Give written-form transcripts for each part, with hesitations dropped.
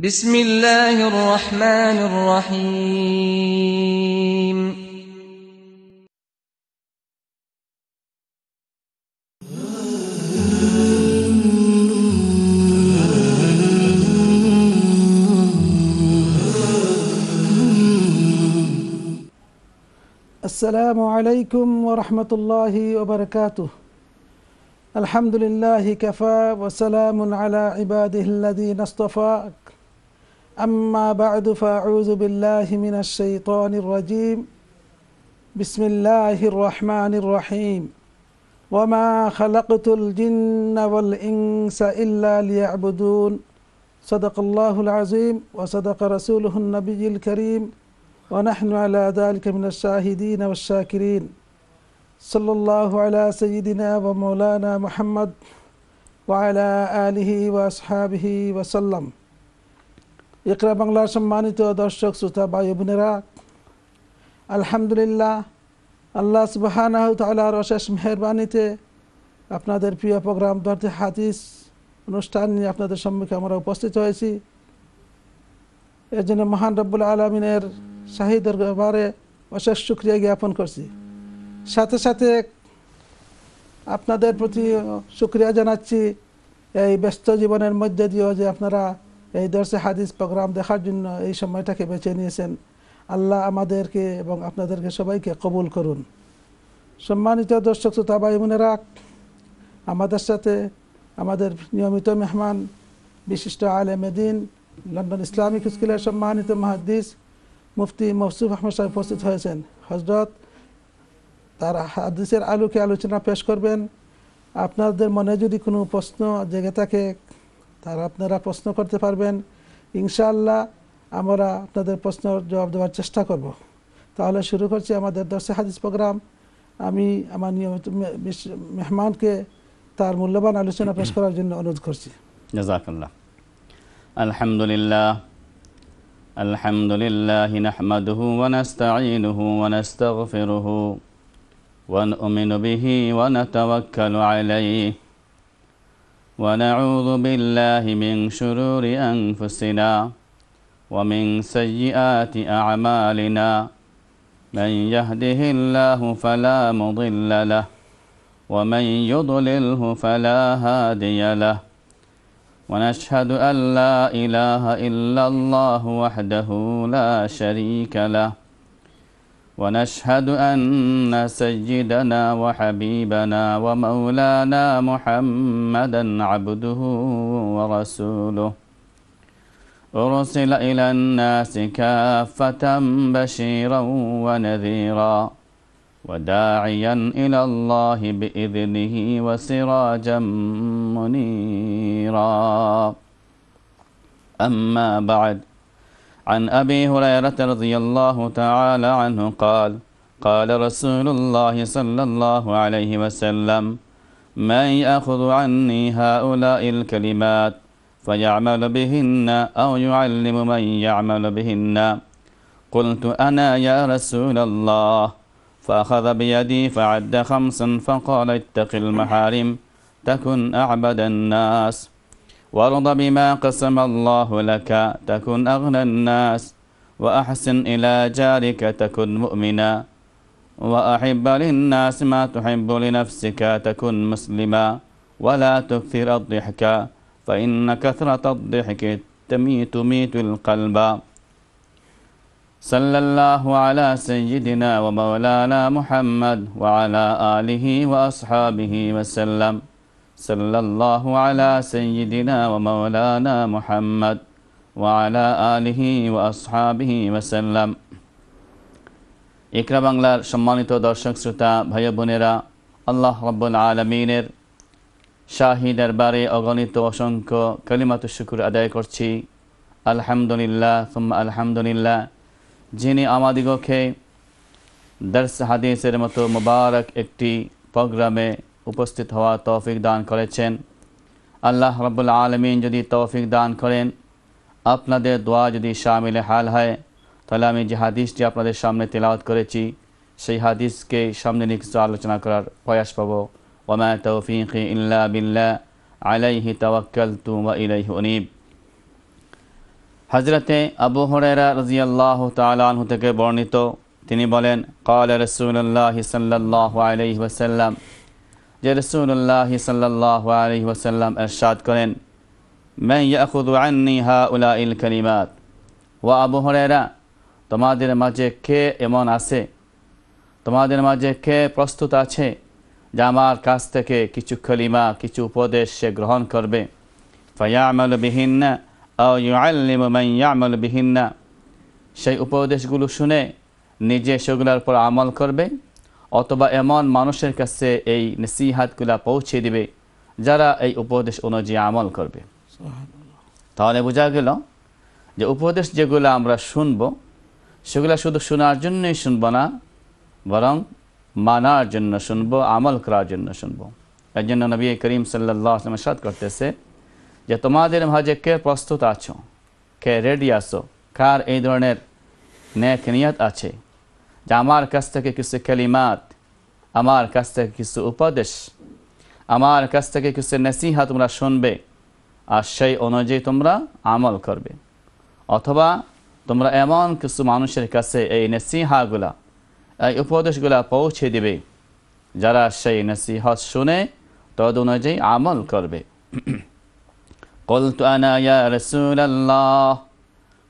بسم الله الرحمن الرحيم السلام عليكم ورحمة الله وبركاته الحمد لله كفى وسلام على عباده الذين اصطفى أما بعد فأعوذ بالله من الشيطان الرجيم بسم الله الرحمن الرحيم وما خلقت الجن والإنس إلا ليعبدون صدق الله العظيم وصدق رسوله النبي الكريم ونحن على ذلك من الشاهدين والشاكرين صلى الله على سيدنا ومولانا محمد وعلى آله وأصحابه وسلم ইকরা বাংলার সম্মানিত দর্শক শ্রোতা ভাই ও বোনেরা, আলহামদুলিল্লাহ আল্লাহ সুবহানাহু ওয়া তাআলার অশেষ মেহেরবানিতে আপনাদের প্রিয় প্রোগ্রাম দারসে হাদিস অনুষ্ঠান নিয়ে আপনাদের সম্মুখে আমরা উপস্থিত হয়েছি। এর জন্য মহান রব্বুল আলামিনের শাহী দরবারে অশেষ শুকরিয়া জ্ঞাপন করছি। সাথে সাথে আপনাদের প্রতি শুকরিয়া জানাচ্ছি এই ব্যস্ত জীবনের মধ্যে দিয়েও যে আপনারা এই দরসে হাদিস প্রোগ্রাম দেখার জন্য এই সময়টাকে বেছে নিয়েছেন। আল্লাহ আমাদেরকে এবং আপনাদেরকে সবাইকে কবুল করুন। সম্মানিত দর্শক শ্রোতা ভাই বোনেরা, আমাদের সাথে আমাদের নিয়মিত মেহমান বিশিষ্ট আলেম দ্বীন লন্ডন ইসলামিক স্কুলের সম্মানিত মুহাদ্দিস মুফতি মওসুফ আহমদ সাহেব উপস্থিত হয়েছেন। হযরত তার হাদিসের আলোকে আলোচনা পেশ করবেন। আপনাদের মনে যদি কোনো প্রশ্ন জেগে থাকে তারা আপনারা প্রশ্ন করতে পারবেন। ইনশাআল্লাহ আমরা আপনাদের প্রশ্নের জবাব দেওয়ার চেষ্টা করব। তাহলে শুরু করছি আমাদের দরসে হাদিস প্রোগ্রাম। আমি আমার নিয়মিত মেহমানকে তার মূল্যবান আলোচনা পেশ করার জন্য অনুরোধ করছি। জাযাকাল্লাহ। আলহামদুলিল্লাহ আলহামদুলিল্লাহি নাহমাদুহু ওয়া নাস্তাঈনুহু ওয়া নাস্তাগফিরুহু ওয়া নু'মিনু বিহি ওয়া নাতাওয়াক্কালু আলাইহি ونعوذ بالله من شرور أنفسنا ومن سيئات أعمالنا من يهده الله فلا مضل له ومن يضلله فلا هادي له ونشهد أن لا إله إلا الله وحده لا شريك له ونشهد أن سيدنا وحبيبنا ومولانا محمدا عبده ورسوله أرسل إلى الناس كافة بشيرا ونذيرا وداعيا إلى الله بإذنه وسراجا منيرا أما بعد عن أبي هريرة رضي الله تعالى عنه قال قال رسول الله صلى الله عليه وسلم من يأخذ عني هؤلاء الكلمات فيعمل بهن أو يعلم من يعمل بهن قلت أنا يا رسول الله فأخذ بيدي فعد خمسا فقال اتق المحارم تكن أعبد الناس وارض بما قسم الله لك تكن أغنى الناس وأحسن إلى جارك تكن مؤمنا وأحب للناس ما تحب لنفسك تكن مسلما ولا تكثر الضحك فإن كثرة الضحك تميت القلب صلى الله على سيدنا ومولانا محمد وعلى آله وأصحابه وسلم صلى الله على سيدنا ومولانا محمد وعلى آله وأصحابه وسلم ইকরা বাংলার সম্মানিত দর্শক শ্রোতা ভাই বোনেরা, আল্লাহ রাব্বুল আলামিনের শাহী দরবারে অগণিত অসংখ্য কালিমাতু শুকর আদায় করছি। আলহামদুলিল্লাহ সুম্মা আলহামদুলিল্লাহ, যিনি আমাদিগকে দরস হাদিসের মতো মুবারক একটি প্রোগ্রামে উপস্থিত হওয়া তৌফিক দান করেছেন। আল্লাহ রাব্বুল আলামিন যদি তৌফিক দান করেন, আপনাদের দোয়া যদি শামিল হাল হয়, তাহলে আমি যে হাদিসটি আপনাদের সামনে তেলাওয়াত করেছি সেই হাদিসকে সামনে নিয়ে আলোচনা করার প্রয়াস পাবো। ওয়া মা তাওফীকি ইল্লা বিল্লাহ, আলাইহি তাওয়াক্কালতু ওয়া ইলাইহি উনীব। হযরতে আবু হুরায়রা রাদিয়াল্লাহু তাআলা আনহু থেকে বর্ণিত, তিনি বলেন ক্বালা রাসূলুল্লাহ সাল্লাল্লাহু আলাইহি ওয়াসাল্লাম, যে রাসূলুল্লাহ সাল্লাল্লাহু আলাইহি ওয়াসাল্লাম ইরশাদ করেন, মান ইয়াখুযু আন্নি হাউলাইল কালিমাত, ওয়া আবু হুরায়রা, তোমাদের মাঝে কে এমন আছে, তোমাদের মাঝে কে প্রস্তুত আছে যা আমার কাছ থেকে কিছু কালিমা, কিছু উপদেশ সে গ্রহণ করবে, ফায়ামালু বিহিন্না আও ইউআল্লিমু মান ইয়ামালু বিহিন্না, সেই উপদেশগুলো শুনে নিজে সেগুলোর পর আমল করবে অথবা এমন মানুষের কাছে এই নসিহাতগুলো পৌঁছে দিবে যারা এই উপদেশ অনুযায়ী আমল করবে। তাহলে বোঝা গেল যে উপদেশ যেগুলো আমরা শুনব সেগুলো শুধু শোনার জন্যই শুনব না, বরং মানার জন্য শুনব, আমল করার জন্য শুনব। এর জন্য নবী করিম সাল্লাল্লাহু আলাইহি ওয়াসাল্লাম করতেছে যে তোমাদের মাঝে কে প্রস্তুত আছো, কে রেডি আছো, কার এই ধরনের নেক নিয়ত আছে যে আমার কাছ থেকে কিছু কালিমাত, আমার কাছ থেকে কিছু উপদেশ, আমার কাছ থেকে কিছু নসিহা তোমরা শুনবে আর সেই অনুযায়ী তোমরা আমল করবে, অথবা তোমরা এমন কিছু মানুষের কাছে এই নসিহাগুলা, এই উপদেশগুলা পৌঁছে দিবে যারা সেই নসিহত শুনে তদ অনুযায়ী আমল করবে। قلت انا يا رسول الله,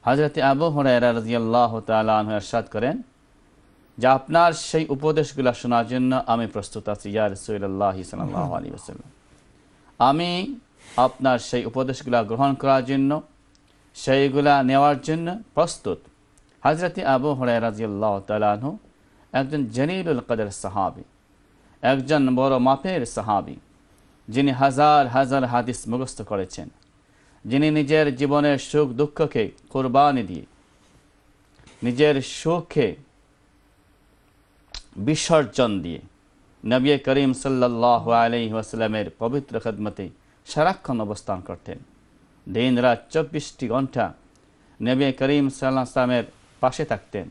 হযরত আবু হুরায়রা রাদিয়াল্লাহু তাআলা আনহু ইরশাদ করেন যে আপনার সেই উপদেশগুলো শোনার জন্য আমি প্রস্তুত আছি, ইয়া রাসূলুল্লাহ সাল্লাল্লাহু আলাইহি ওয়াসাল্লাম, আমি আপনার সেই উপদেশগুলো গ্রহণ করার জন্য, সেইগুলা নেওয়ার জন্য প্রস্তুত। হযরত আবু হুরায়রা রাদিয়াল্লাহু তাআলা আনহু একজন জলিলুল কদর সাহাবী, একজন বড় মাপের সাহাবী, যিনি হাজার হাজার হাদিস মুখস্থ করেছেন, যিনি নিজের জীবনের সুখ দুঃখকে কোরবানি দিয়ে, নিজের সুখকে বিসর্জন দিয়ে নবী করিম সাল্লাল্লাহু আলাইহি ওয়াসাল্লামের পবিত্র খিদমতে সারাক্ষণ অবস্থান করতেন। দিন রাত ২৪টি ঘণ্টা নবী করিম সাল্লাল্লাহু আলাইহি ওয়াসাল্লামের পাশে থাকতেন।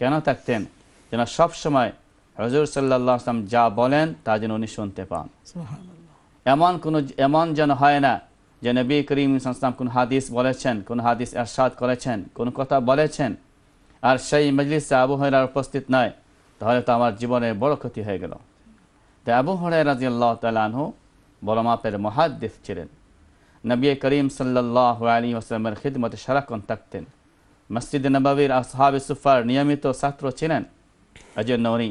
কেন থাকতেন? যেন সবসময় হযরত সাল্লাল্লাহু আলাইহি ওয়াসাল্লাম যা বলেন তা যেন উনি শুনতে পান। এমন যেন হয় না যে নবী করিম সাল্লাম কোন হাদিস বলেছেন, কোন হাদিস ইরশাদ করেছেন, কোন কথা বলেছেন আর সেই মজলিসে আবু হুরায়রা উপস্থিত নয়, তাহলে তো আমার জীবনের বড় ক্ষতি হয়ে গেল। তাই আবু হুরায়রা রাদিয়াল্লাহু তাআলা আনহু বড় মাপের মুহাদ্দিস ছিলেন, নবী করিম সাল্লাল্লাহু আলাইহি ওয়াসাল্লামের খিদমতে সারাক্ষণ থাকতেন, মসজিদে নববীর আসহাবে সুফার নিয়মিত ছাত্র ছিলেন। এজন্য উনি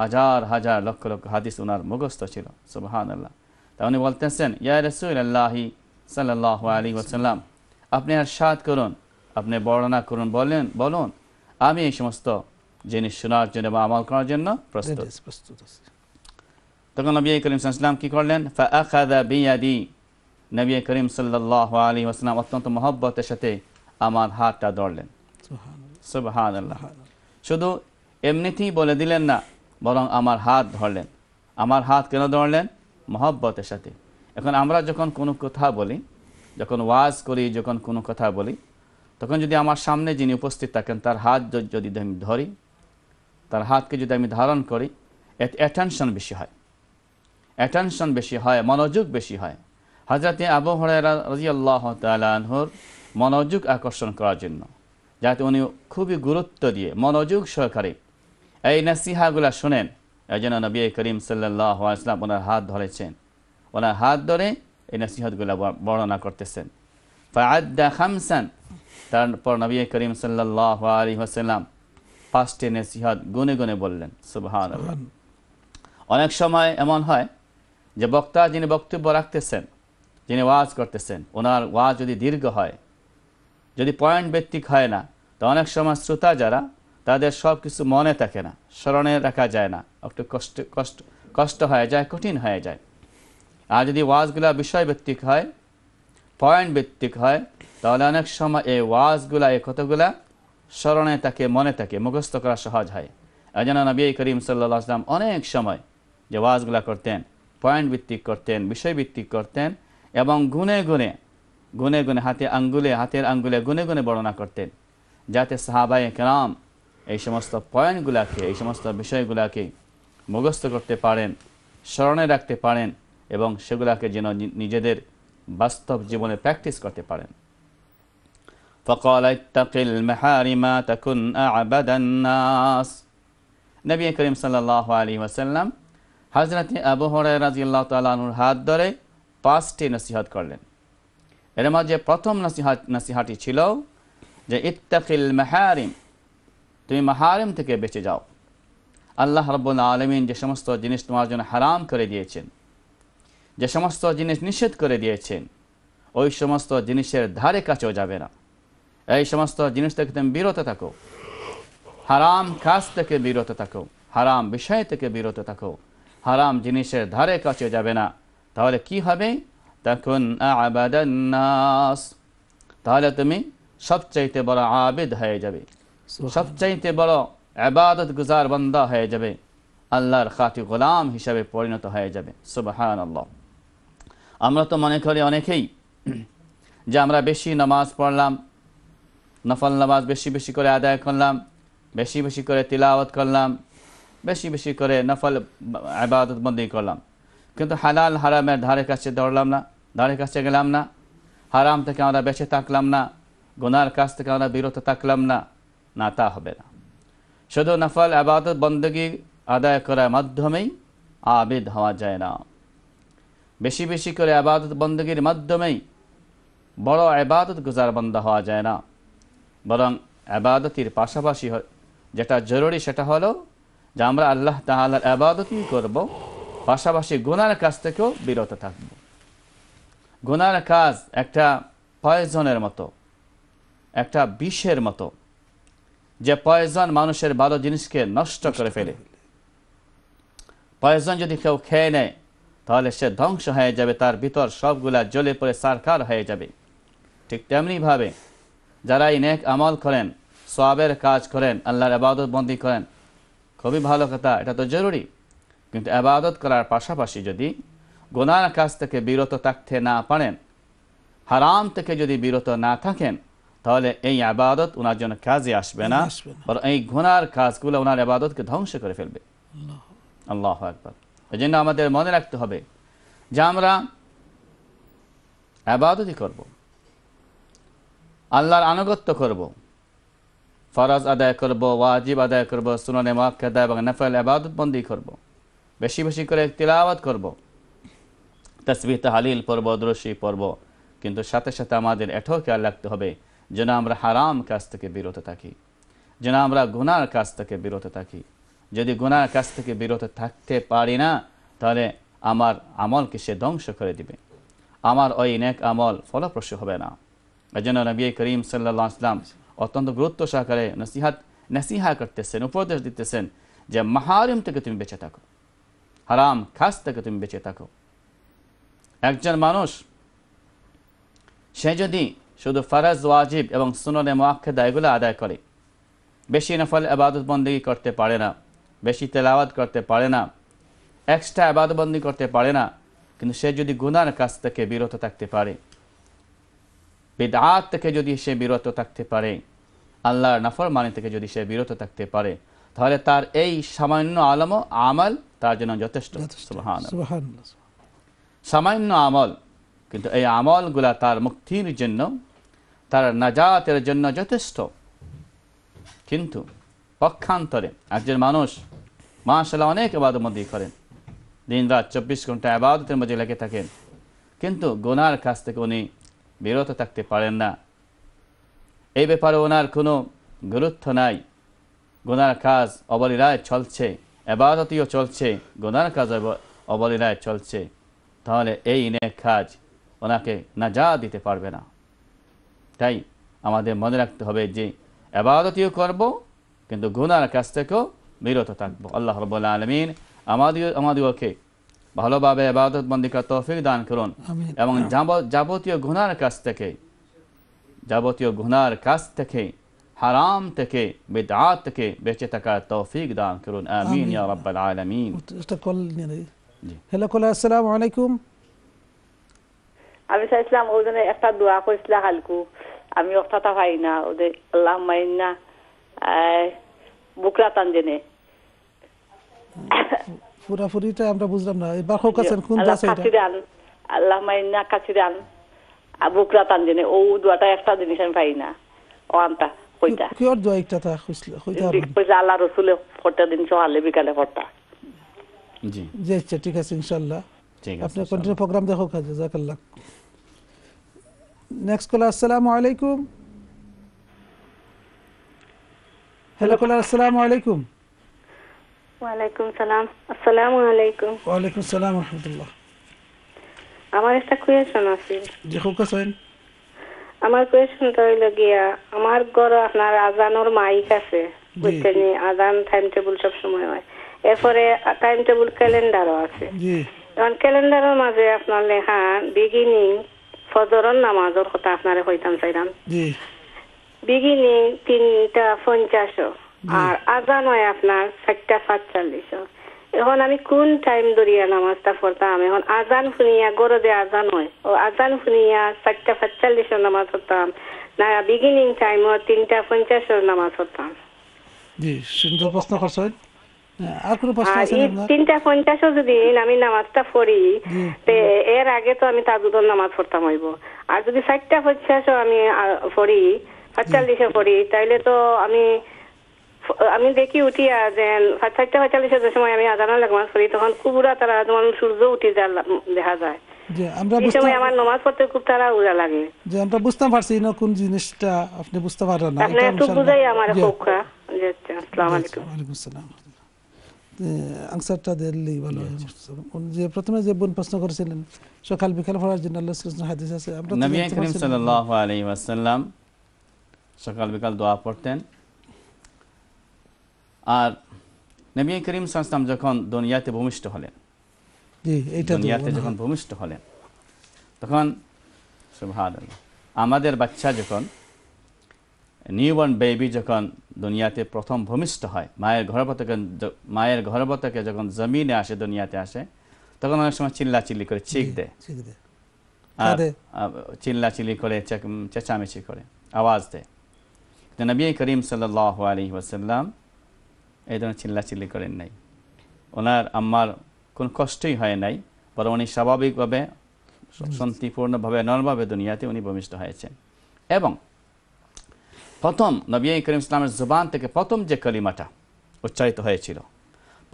হাজার হাজার লক্ষ লক্ষ হাদিস ওনার মুখস্থ ছিল। সুবহানাল্লাহ। তা উনি বলতেছেন, ইয়া রাসূলুল্লাহ সাল্লাল্লাহু আলাইহি ওয়াসাল্লাম, আপনি ইরশাদ করুন, আপনি বর্ণনা করুন, বলুন আমি এই সমস্ত জিনিস শোনার জন্য বা আমল করার জন্য প্রস্তুত আছি। তখন নবী করিম সাল্লাল্লাহু আলাইহি ওয়াসাল্লাম কি করলেন? ফাআখাযা বিয়াদি, নবী করিম সাল্লাল্লাহু আলাইহি ওয়াসাল্লাম অত্যন্ত মহব্বতের সাথে আমার হাতটা ধরলেন। সুবহানাল্লাহ, সুবহানাল্লাহ। শুধু এমনিতেই বলে দিলেন না, বরং আমার হাত ধরলেন। আমার হাত কেন ধরলেন? মহব্বতের সাথে। এখন আমরা যখন কোনো কথা বলি, যখন ওয়াজ করি, যখন কোনো কথা বলি, তখন যদি আমার সামনে যিনি উপস্থিত থাকেন তার হাত যদি আমি ধরি, তার হাতকে যদি আমি ধারণ করি, এতে অ্যাটেনশন বেশি হয়, অ্যাটেনশন বেশি হয়, মনোযোগ বেশি হয়। হযরত আবু হুরায়রা রাদিয়াল্লাহু তাআলা আনহুর মনোযোগ আকর্ষণ করার জন্য, যাতে উনি খুবই গুরুত্ব দিয়ে মনোযোগ সহকারে এই নসিহাগুলা শুনেন, এই জন্য নবী করিম সাল্লাল্লাহু আলাইহি ওয়াসাল্লাম ওনার হাত ধরেছেন, ওনার হাত ধরে এই নসিহতগুলো বর্ণনা করতেছেন। ফাআদ্দা খামসান, তারপর নবী করিম সাল্লাল্লাহু আলাইহি ওয়াসাল্লাম 5টি নসিহত গুনে গুনে বললেন। সুবহানাল্লাহ। অনেক সময় এমন হয় যে বক্তা যিনি বক্তব্য রাখতেছেন, যিনি ওয়াজ করতেছেন, ওনার ওয়াজ যদি দীর্ঘ হয়, যদি পয়েন্ট ভিত্তিক হয় না, তো অনেক সময় শ্রোতা যারা, তাদের সব কিছু মনে থাকে না, স্মরণে রাখা যায় না, একটু কষ্ট হয়ে যায়, কঠিন হয়ে যায়। আর যদি ওয়াজগুলা বিষয়ভিত্তিক হয়, পয়েন্ট ভিত্তিক হয়, তাহলে অনেক সময় এই ওয়াজগুলা, এই কথাগুলা স্মরণে থাকে, মনে থাকে, মুখস্থ করা সহজ হয়। এই জন্য নবী করিম সাল্লাল্লাহু আলাইহি ওয়াসাল্লাম অনেক সময় যে ওয়াজগুলা করতেন, পয়েন্ট ভিত্তিক করতেন, বিষয়ভিত্তিক করতেন এবং গুনে গুনে হাতের আঙ্গুলে গুনে গুনে বর্ণনা করতেন, যাতে সাহাবায়ে কেরাম এই সমস্ত পয়েন্টগুলাকে, এই সমস্ত বিষয়গুলাকে মুখস্থ করতে পারেন, স্মরণে রাখতে পারেন এবং সেগুলাকে যেন নিজেদের বাস্তব জীবনে প্র্যাকটিস করতে পারেন। فقال اتق المحارم تكن أعبد الناس نبي كريم صلى الله عليه وسلم حضرت أبو هريرة رضي الله تعالى عنه হাত ধরে পাঁচটি নসিহত করলেন এর মধ্যে প্রথম নসিহতটি ছিল যে ইত্তাকিল মাহারিম তুমি মাহারিম থেকে বেঁচে যাও আল্লাহ রাব্বুল আলামিন যে সমস্ত জিনিস তোমার জন্য হারাম করে দিয়েছেন যে সমস্ত জিনিস নিষেধ করে দিয়েছেন ওই সমস্ত জিনিসের ধারে কাছেও যাবে না এই সমস্ত জিনিস থেকে তুমি বিরত থাকো হারাম কাজ থেকে বিরত থাকো হারাম বিষয় থেকে বিরত থাকো হারাম জিনিসের ধারে কাছে যাবে না তাহলে কি হবে তাকুন আ'বাদান নাস তাহলে তুমি সবচাইতে বড় আবিদ হয়ে যাবে সবচাইতে বড় ইবাদত গুজার বান্দা হয়ে যাবে আল্লাহর খাঁটি গোলাম হিসেবে পরিণত হয়ে যাবে সুবহানাল্লাহ আমরা তো মনে করি অনেকেই যে আমরা বেশি নামাজ পড়লাম নফল নামাজ বেশি বেশি করে আদায় করলাম বেশি বেশি করে তিলাওয়াত করলাম বেশি বেশি করে নফল ইবাদত বন্দি করলাম কিন্তু হালাল হারামের ধারে কাছে দৌড়লাম না ধারে কাছে গেলাম না হারাম থেকে আমরা বেঁচে থাকলাম না গুনার কাছ থেকে আমরা বিরত থাকলাম না না তা হবে না শুধু নফল ইবাদত বন্দেগী আদায় করার মাধ্যমেই আবিদ হওয়া যায় না বেশি বেশি করে ইবাদত বন্দেগীর মাধ্যমেই বড় ইবাদত গুজার বান্দা হওয়া যায় না বরং ইবাদতের পাশাপাশি যেটা জরুরি সেটা হলো যে আমরা আল্লাহ তাআলার ইবাদতই করব পাশাপাশি গুনার কাজ থেকেও বিরত থাকব গুনার কাজ একটা পয়জনের মতো একটা বিষের মতো যে পয়জন মানুষের ভালো জিনিসকে নষ্ট করে ফেলে পয়জন যদি কেউ খেয়ে নেয় তাহলে সে ধ্বংস হয়ে যাবে তার ভিতর সবগুলা জ্বলে পড়ে সারকার হয়ে যাবে ঠিক তেমনিভাবে যারাই নেক আমল করেন সওয়াবের কাজ করেন আল্লাহর ইবাদত বন্দি করেন খুবই ভালো কথা এটা তো জরুরি কিন্তু ইবাদত করার পাশাপাশি যদি গুনার কাজ থেকে বিরত থাকতে না পারেন হারাম থেকে যদি বিরত না থাকেন তাহলে এই ইবাদত ওনার জন্য কাজে আসবে না বরং এই গুনার কাজগুলো ওনার ইবাদতকে ধ্বংস করে ফেলবে আল্লাহু আকবার এই জন্য আমাদের মনে রাখতে হবে যে আমরা ইবাদতই করব আল্লাহর আনুগত্য করব ফরজ আদায় করব ওয়াজিব আদায় করব সুন্নাহ মুআক্কাদা এবং নফল ইবাদত বন্দি করব বেশি বেশি করে তিলাওয়াত করব তাসবিহ তাহলিল পড়ব দরুদ শরীফ পড়ব কিন্তু সাথে সাথে আমাদের এটাও খেয়াল রাখতে হবে যেন আমরা হারাম কাজ থেকে বিরত থাকি যেন আমরা গুনার কাজ থেকে বিরত থাকি যদি গুনার কাজ থেকে বিরত থাকতে পারি না তাহলে আমার আমলকে সে ধ্বংস করে দিবে আমার ওই নেক আমল ফলপ্রসূ হবে না এজন্য নবী করিম সাল্লাল্লাহু আলাইহি ওয়াসাল্লাম অত্যন্ত গুরুত্ব সহকারে নসিহা করতেছেন উপদেশ দিতেছেন যে মাহারিম থেকে তুমি বেঁচে থাকো হারাম কাজ থেকে তুমি বেঁচে থাকো একজন মানুষ সে যদি শুধু ফরজ ওয়াজিব এবং সুন্নাহ মুআক্কাদা এগুলো আদায় করে বেশি নফল ইবাদত বন্দেগী করতে পারে না বেশি তেলাওয়াত করতে পারে না এক্সট্রা ইবাদত বন্দেগী করতে পারে না কিন্তু সে যদি গুনার কাজ থেকে বিরত থাকতে পারে বিদআত থেকে যদি সে বিরত থাকতে পারে আল্লাহর নাফরমানি থেকে যদি সে বিরত থাকতে পারে তাহলে তার এই সামান্য আমল তার জন্য যথেষ্ট সুবহানাল্লাহ সামান্য আমল কিন্তু এই আমলগুলা তার মুক্তির জন্য তার নাজাতের জন্য যথেষ্ট কিন্তু পক্ষান্তরে একজন মানুষ মাশাআল্লাহ অনেক ইবাদতবন্দি করেন দিন রাত 24 ঘন্টা ইবাদতের মধ্যে লেগে থাকেন কিন্তু গুনার কাছ থেকে উনি বিরত থাকতে পারেন না এই ব্যাপারে ওনার কোনো গুরুত্ব নাই গুনার কাজ অবলীলায় চলছে ইবাদতও চলছে গুনার কাজ অবলীলায় চলছে তাহলে এই নেক কাজ ওনাকে নাজাত দিতে পারবে না তাই আমাদের মনে রাখতে হবে যে ইবাদতও করব কিন্তু গুনার কাজ থেকেও বিরত থাকব আল্লাহ রাব্বুল আলামিন আমাদেরকে ভালোভাবে ইবাদত বন্দেগীর তৌফিক দান করুন এবং যাবতীয় গুনার কাজ থেকে হারাম থেকে বিদআত থেকে বেঁচে থাকার তৌফিক দান করুন আমিন ইয়া রাব্বুল আলামিন হ্যালো কলার আসসালামু আলাইকুম আমি সাইসলাম ওজনে একটা দোয়া কইছিলাম হালকু আমি ওটা পাই না ওদে আল্লাহুম্মা ইন্না বুকরা তানজেনে পুরাপুরিটা আমরা বুঝলাম না এবার হোক আছেন কোন দাসে এটা আল্লাহুম্মা ইন্না কাছিরান বুকরা তানজেনে ও দোয়াটা একটা জিনিস আমি পাই না ওয়ান্তা কইতা কিওর দোয়া একটা কইতা কইতা আল্লাহ রাসূলে ফটা দিন সকালে বিকালে ফটা জি জি আচ্ছা ঠিক আছে ইনশাআল্লাহ ঠিক আছে আপনি কন্টিনিউ প্রোগ্রাম দেখো জাযাকাল্লাহ নেক্সট কল আসসালামু আলাইকুম হ্যালো কল আসসালামু আলাইকুম ওয়া আলাইকুম সালাম আসসালামু আলাইকুম ওয়া আলাইকুম সালাম ওয়া রাহমাতুল্লাহ আমার একটা কোয়েশ্চন আছে দেখো কোয়েশ্চন আমার কোয়েশ্চনটা হলো গিয়া আমার ঘরে আপনার আজানোর মাইক আছে বুঝছেন আজান টাইম টেবিল সব সময় হয় এরপরে টাইম টেবিল ক্যালেন্ডারও আছে জি কারণ ক্যালেন্ডারের মাঝে আপনার লেখা বিগিনিং ফজরের নামাজের কথা আপনারা কইতাম চাইরাম জি বিগিনিং 3:50 আর আজান হয় আপনার 4:45 এখন আমি কোন টাইম ধরিয়া নামাজটা পড়তাম এখন আজান শুনিয়া গড়ে দে আজান হয় ও আজান শুনিয়া 4:45 নামাজ পড়তাম না বিগিনিং টাইম 3:50 নামাজ পড়তাম জি সুন্দর প্রশ্ন করছেন আর কোন প্রশ্ন আছে আপনার 3:50 যদি আমি নামাজটা পড়ি তে এর আগে তো আমি তাহাজ্জুদের নামাজ পড়তাম হইব আর যদি 4:50 আমি পড়ি 45 পড়ি তাইলে তো আমি দেখি উঠি আজান 4:45 এর সময় আমি আজান লাগমা করি তখন কুবরা তারা যখন সূর্য উঠে যায় দেখা যায় জি আমরা বুঝতে সময় আমার নামাজ পড়তে খুব তারা উড়া লাগে জি আমরা বুঝতে পারছি না কোন জিনিসটা আপনি বুঝতে পাররা না এটা একটু বুঝাই আমার খোকা জি আচ্ছা আসসালামু আলাইকুম ওয়া আলাইকুম আসসালাম আনসারটা দিলে ভালো হয় যে প্রথমে যে বোন প্রশ্ন করেছিলেন সকাল বিকাল পড়ার জন্য আল্লাহর সূরা হাদিস আছে আমরা নবী করিম সাল্লাল্লাহু আলাইহি ওয়াসাল্লাম সকাল বিকাল দোয়া পড়তেন আর নবী করিম সাল্লাল্লাহু আলাইহি যখন দুনিয়াতে ভূমিষ্ঠ হলেন জি এইটা দুনিয়াতে যখন ভূমিষ্ঠ হলেন তখন সুবহানাল্লাহ আমাদের বাচ্চা যখন নিউবর্ন বেবি যখন দুনিয়াতে প্রথম ভূমিষ্ঠ হয় মায়ের গর্ভ থেকে যখন জমিনে আসে দুনিয়াতে আসে তখন অনেক সময় চিল্লাচিল্লি করে চিক দেয় আর চিল্লাচিল্লি করে চেঁচামেচি করে আওয়াজ দেয় তো নবী করিম সাল্লাল্লাহু আলাইহি ওয়াসাল্লাম এই ধরনের চিল্লাচিল্লি করেন নাই ওনার আম্মার কোনো কষ্টই হয় নাই বরং উনি স্বাভাবিকভাবে শান্তিপূর্ণভাবে নর্মালভাবে দুনিয়াতে উনি ভূমিষ্ঠ হয়েছেন এবং প্রথম নবী করিম ইসলামের জবান থেকে প্রথম যে কালিমাটা উচ্চারিত হয়েছিল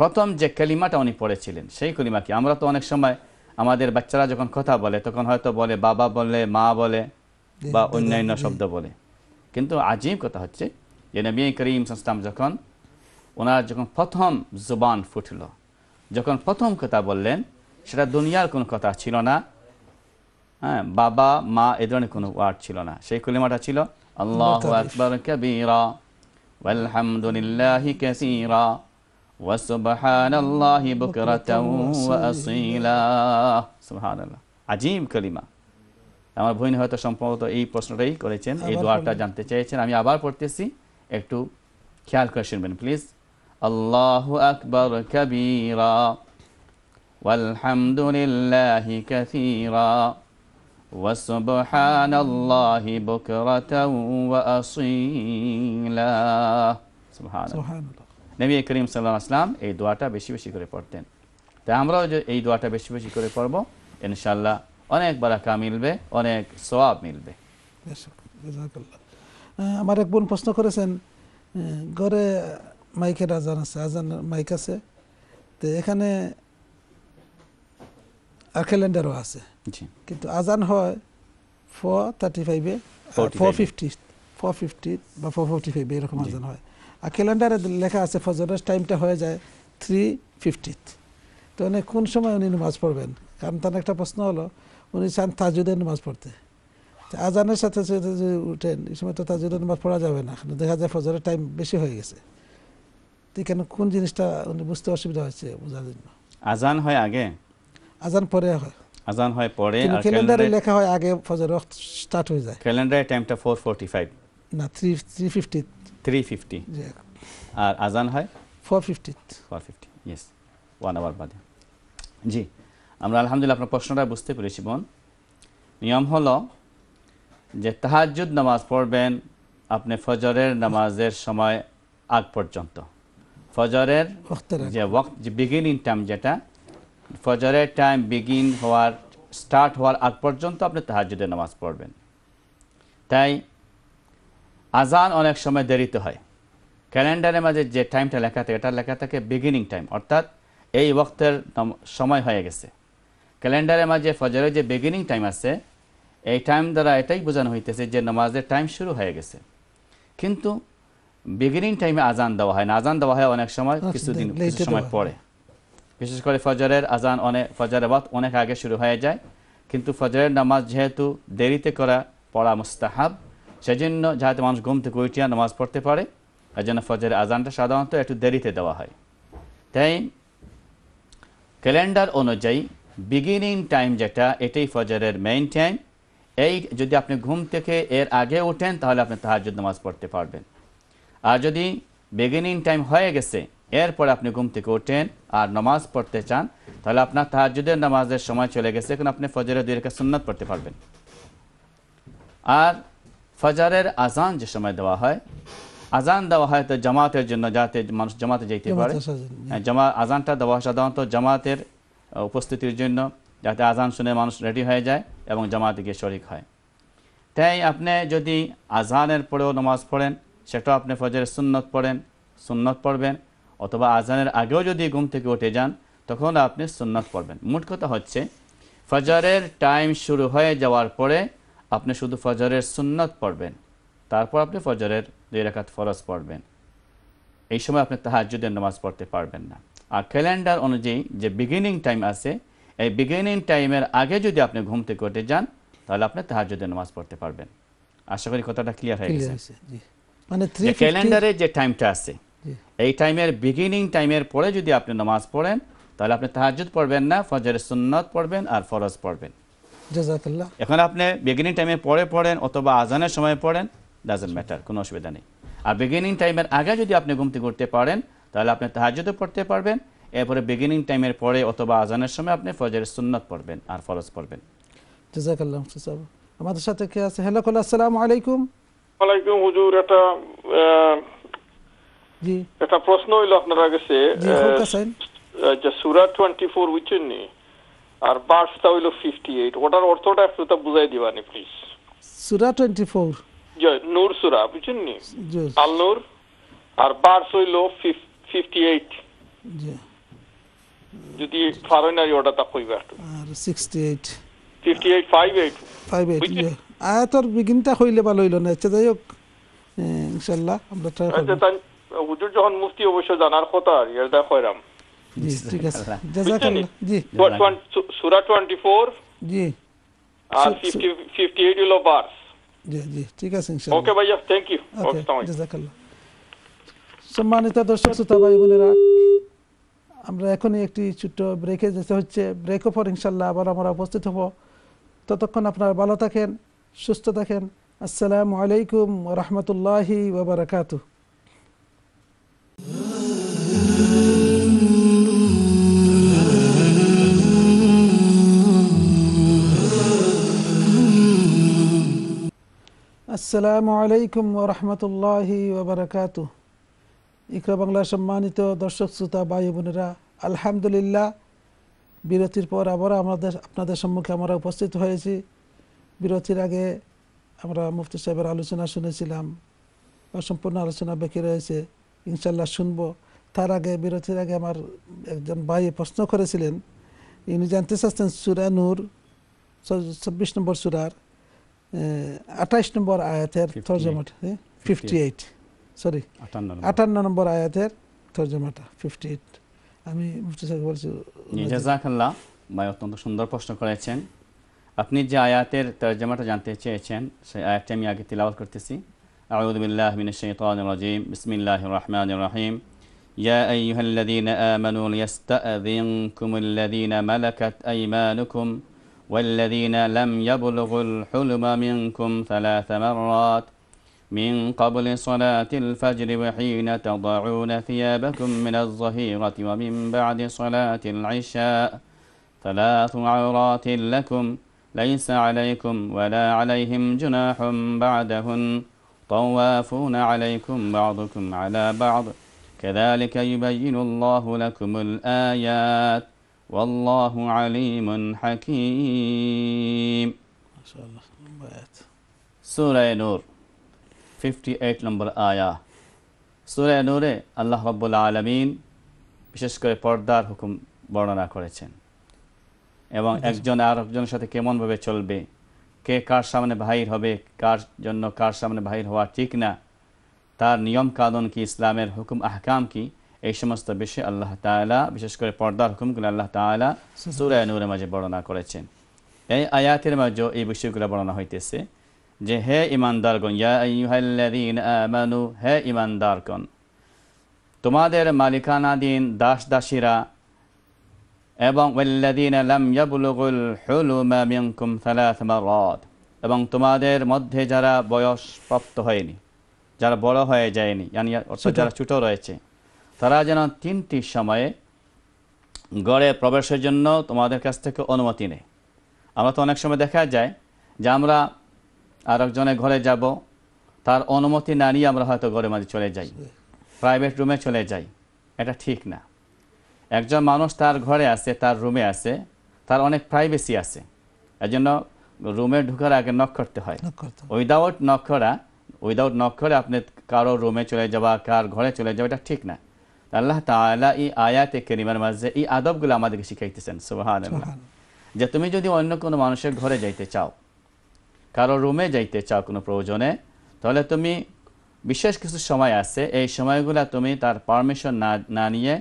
প্রথম যে কালিমাটা উনি পড়েছিলেন সেই কালিমা কি আমরা তো অনেক সময় আমাদের বাচ্চারা যখন কথা বলে তখন হয়তো বলে বাবা বলে মা বলে বা অন্যান্য শব্দ বলে কিন্তু আজীব কথা হচ্ছে যে নবী করিম ইসলাম যখন প্রথম জবান ফুটল যখন প্রথম কথা বললেন সেটা দুনিয়ার কোনো কথা ছিল না হ্যাঁ বাবা মা এ ধরনের কোনো ওয়ার্ড ছিল না সেই কালিমাটা ছিল আল্লাহু আকবার কবীরা ওয়াল হামদুলিল্লাহি কাসীরা ওয়া সুবহানাল্লাহি বুকরাতাও ওয়া আসীলা সুবহানাল্লাহ আজীব কালিমা আমার বোন হয়তো সম্ভবত এই প্রশ্নটাই করেছেন এই দোয়াটা জানতে চেয়েছেন আমি আবার পড়তেছি একটু খেয়াল করে শুনবেন প্লিজ আল্লাহু আকবার কবীরা ওয়াল হামদুলিল্লাহি কাসীরা وسبحان الله بكرة وأصيلا سبحان الله نبي كريم صلى الله عليه وسلم এই দোয়াটা বেশি বেশি করে পড়তেন তাই আমরা এই দোয়াটা বেশি বেশি করে পড়ব ইনশাআল্লাহ অনেক বরকত মিলবে অনেক সওয়াব মিলবে জাযাকাল্লাহ আমার এক বোন প্রশ্ন করেছেন ঘরে মাইকের আজান মাইক আছে তো এখানে আর ক্যালেন্ডারও আছে জি কিন্তু আজান হয় 4:35 এ 4:50 বা 4:45 এরকম আজান হয় আর ক্যালেন্ডারে লেখা আছে ফজরের টাইমটা হয়ে যায় 3:50 তো উনি কোন সময় উনি নামাজ পড়বেন কারণ তার একটা প্রশ্ন হলো উনি চান তাহাজ্জুদের নামাজ পড়তে আজানের সাথে সাথে যে উঠেন এই সময় তো তাহাজ্জুদের নামাজ পড়া যাবে না দেখা যায় ফজরের টাইম বেশি হয়ে গেছে তো কেন কোন জিনিসটা উনি বুঝতে অসুবিধা হচ্ছে বোঝার জন্য আজান হয় আগে আজান পরে হয় আজান হয় পরে আর ক্যালেন্ডারে লেখা হয় আগে ফজর ওয়াক্ত স্টার্ট হয়ে যায় ক্যালেন্ডারে টাইমটা 4:45 না 3:50 আর আজান হয় 4:50 यस 1 আওয়ার বাদে জি আমরা আলহামদুলিল্লাহ আপনার প্রশ্নটা বুঝতে পেরেছি বোন নিয়ম হলো যে তাহাজ্জুদ নামাজ পড়বেন আপনি ফজরের নামাজের সময় আগ পর্যন্ত ফজরের যে ওয়াক্ত যে বিগিনিং টাইম যেটা ফজরের টাইম বিগিন হওয়ার স্টার্ট হওয়ার আগ পর্যন্ত আপনি তাহাজ্জুদের নামাজ পড়বেন তাই আজান অনেক সময় দেরিতে হয় ক্যালেন্ডারে মাঝে যে টাইমটা লেখা থাকে এটা লেখা থাকে বিগিনিং টাইম অর্থাৎ এই ওয়াক্তের সময় হয়ে গেছে ক্যালেন্ডারে মাঝে ফজরের যে বিগিনিং টাইম আছে এই টাইম দ্বারা এটাই বোঝানো হইতেছে যে নামাজের টাইম শুরু হয়ে গেছে কিন্তু বিগিনিং টাইমে আজান দেওয়া হয় না আজান দেওয়া হয় অনেক সময় কিছুদিন কিছু সময় পরে বিশেষ করে ফজরের আজান অনেক ফজরের ওয়াক্ত অনেক আগে শুরু হয়ে যায় কিন্তু ফজরের নামাজ যেহেতু দেরিতে করা পড়া মুস্তাহাব সেজন্য যাতে মানুষ ঘুম থেকে উঠিয়া নামাজ পড়তে পারে এজন্য ফজরের আজানটা সাধারণত একটু দেরিতে দেওয়া হয় তাই ক্যালেন্ডার অনুযায়ী বিগিনিং টাইম যেটা এটাই ফজরের মেইন টাইম এই যদি আপনি ঘুম থেকে এর আগে ওঠেন তাহলে আপনি তাহাজ্জুদ নামাজ পড়তে পারবেন আর যদি বিগিনিং টাইম হয়ে গেছে এরপর আপনি ঘুম থেকে ওঠেন আর নামাজ পড়তে চান তাহলে আপনার তাহাজ্জুদের নামাজের সময় চলে গেছে এখন আপনি ফজরের দুই রাকাত সুন্নাত পড়তে পারবেন আর ফজরের আজান যে সময় দেওয়া হয় আজান দেওয়া হয় তো জামাতের জন্য যাতে মানুষ জামাতে যেতে পারে আজানটা দেওয়া হয় সাধারণত জামাতের উপস্থিতির জন্য যাতে আজান শুনে মানুষ রেডি হয়ে যায় এবং জামাতে গিয়ে শরিক হয় তাই আপনি যদি আজানের পরেও নামাজ পড়েন সেটাও আপনি ফজরের সুন্নত পড়বেন অথবা আজানের আগেও যদি ঘুম থেকে উঠে যান তখন আপনি সুন্নত পড়বেন মোট কথা হচ্ছে ফজরের টাইম শুরু হয়ে যাওয়ার পরে আপনি শুধু ফজরের সুন্নত পড়বেন তারপর আপনি ফজরের দুই রাকাত ফরজ পড়বেন এই সময় আপনি তাহাজ্জুদের নামাজ পড়তে পারবেন না আর ক্যালেন্ডার অনুযায়ী যে বিগিনিং টাইম আছে এই বিগিনিং টাইমের আগে যদি আপনি ঘুম থেকে উঠে যান তাহলে আপনি তাহাজ্জুদের নামাজ পড়তে পারবেন আশা করি কথাটা ক্লিয়ার হয়ে গেছে মানে ক্যালেন্ডারে যে টাইমটা আছে এই টাইমের বিগিনিং টাইমের পরে যদি আপনি নামাজ পড়েন তাহলে আপনি তাহাজ্জুদ পড়বেন না ফজরের সুন্নত পড়বেন আর ফরজ পড়বেন জাযাকাল্লাহ এখন আপনি বিগিনিং টাইমে পরে পড়েন অথবা আজানের সময় পড়েন ডাজন্ট ম্যাটার কোনো অসুবিধা নেই আর বিগিনিং টাইমের আগে যদি আপনি ঘুম থেকে উঠতে পারেন তাহলে আপনি তাহাজ্জুদও পড়তে পারবেন এরপরে বিগিনিং টাইমের পরে অথবা আজানের সময় আপনি ফজরের সুন্নত পড়বেন আর ফরজ পড়বেন জাযাকাল্লাহ সাহেব আমাদের সাথে কে আছে হ্যালো আসসালামু আলাইকুম ওয়া আলাইকুম হুজুর এটা জি এটা প্রশ্ন হলো আপনার কাছে যে সূরা 24 উইচ নি আর বার্সটা হলো 58 ওটার অর্থটা একটু তা বুঝাই দিবানি প্লিজ সূরা 24 জি নূর সূরা বুঝছেন নি আল নূর আর বার্স হলো 58 জি যদি ফারনারি ওটাটা কইবা একটু আর 58 58 আয়াতের বিগিনটা হইলে ভালো হইলো না আচ্ছা যাই হোক ইনশাআল্লাহ আমরা ট্রাই করব আচ্ছা হুজুর যখন মুফতি অবশ্য জানার কথা আর এটা কইরাম জি ঠিক আছে জাযাকাল্লাহ জি সূরা 24 জি আর 58 হলো বার্স জি জি ঠিক আছে ইনশাআল্লাহ ওকে ভাইয়া থ্যাঙ্ক ইউ ওকে জাযাকাল্লাহ সম্মানিত দর্শক শ্রোতা ভাই বোনেরা আমরা এখনই একটি ছোট ব্রেকে যেতে হচ্ছে ব্রেকও পর ইনশাআল্লাহ আবার আমরা উপস্থিত হব ততক্ষণ আপনারা ভালো থাকেন সুস্থ থাকেন আসসালামু আলাইকুম ওয়া রাহমাতুল্লাহি ওয়া বারাকাতুহু আসসালামু আলাইকুম ওয়া রাহমাতুল্লাহি ওয়া বারাকাতুহু ইকরা বাংলা সম্মানিত দর্শক শ্রোতা ভাই বোনেরা আলহামদুলিল্লাহ বিরতির পর আবার আপনাদের সম্মুখে আমরা উপস্থিত হয়েছি বিরতির আগে আমরা মুফতি সাহেবের আলোচনা শুনেছিলাম অসম্পূর্ণ আলোচনা বাকি রয়েছে ইনশাল্লাহ শুনব তার আগে বিরতির আগে আমার একজন ভাই প্রশ্ন করেছিলেন ইনি জানতে চাচ্ছেন সূরা নূর 26 নম্বর সূরার 28 নম্বর আয়াতের তরজমাটা 58 সরি 58 নম্বর আয়াতের তরজমাটা 58 আমি মুফতি সাহেব বলছি জাযাকাল্লাহ ভাই অত্যন্ত সুন্দর প্রশ্ন করেছেন আপনি যে আয়াতের তরজমাটা জানতে চেয়েছেন সেই আয়াতটি আমি আগে তিলাওয়াত করতেছি আউযু বিল্লাহি মিনাশ শাইতানির রাজীম বিসমিল্লাহির রহমানির রহিম ইয়া আইয়ুহাল্লাযীনা আমানু লিয়াস্তাযিনকুমুল্লাযীনা মালাকাত আইমানুকুম والذين لم يبلغوا الحلم منكم ثلاث مرات من قبل صلاة الفجر وحين تضعون ثيابكم من الظهيرة ومن بعد صلاة العشاء ثلاث عورات لكم ليس عليكم ولا عليهم جناح بعدهن طوافون عليكم بعضكم على بعض كذلك يبين الله لكم الآيات والله عليم حكيم ما شاء الله سورة نور 58 নম্বর আয়া। সূরা নূরে আল্লাহ রাব্বুল আলামিন বিশেষ করে পর্দার হুকুম বর্ণনা করেছেন এবং একজন আরেকজনের সাথে কেমন ভাবে চলবে, কে কার সামনে বাহির হবে, কার জন্য কার সামনে বাহির হওয়া ঠিক না, তার নিয়ম কানুন কি, ইসলামের হুকুম আহকাম কি, এই সমস্ত বিষয়ে আল্লাহ তাআলা বিশেষ করে পর্দার হুকুমগুলো আল্লাহ তাআলা সূরা নূরের মাঝে বর্ণনা করেছেন। এই আয়াতের মাঝে এই বিষয়গুলো বর্ণনা হইতেছে যে হে ইমানদারগণ, ইয়া আইয়ুহাল্লাযীনা আমানু, হে ইমানদারগণ, তোমাদের মালিকানাধীন দাস দাসীরা এবং ওয়াল্লাযীনা লাম ইয়াবলুগুল হুলুমা মিনকুম সালাস মারাত, এবং তোমাদের মধ্যে যারা বয়স প্রাপ্ত হয়নি, যারা বড় হয়ে যায়নি, অর্থাৎ যারা ছোট রয়েছে, তারা যেন তিনটি সময়ে গড়ে প্রবেশের জন্য তোমাদের কাছ থেকে অনুমতি নেয়। আমরা তো অনেক সময় দেখা যায় যে আমরা আরেকজনের ঘরে যাব, তার অনুমতি না নিয়ে আমরা হয়তো ঘরের মাঝে চলে যাই, প্রাইভেট রুমে চলে যাই। এটা ঠিক না। একজন মানুষ তার ঘরে আছে, তার রুমে আছে, তার অনেক প্রাইভেসি আছে, এর জন্য রুমে ঢুকার আগে নক করতে হয়। উইদাউট নক করে আপনি কারো রুমে চলে যাওয়া, কার ঘরে চলে যাওয়া, এটা ঠিক না। আল্লাহ তাআলা এই আয়াতে কারিমার মাঝে এই আদবগুলো আমাদেরকে শিখাইতেছেন। সুবহানাল্লাহ। যে তুমি যদি অন্য কোনো মানুষের ঘরে যাইতে চাও, কারো রুমে যাইতে চাও কোনো প্রয়োজনে, তাহলে তুমি বিশেষ কিছু সময় আছে, এই সময়গুলো তুমি তার পারমিশন না নিয়ে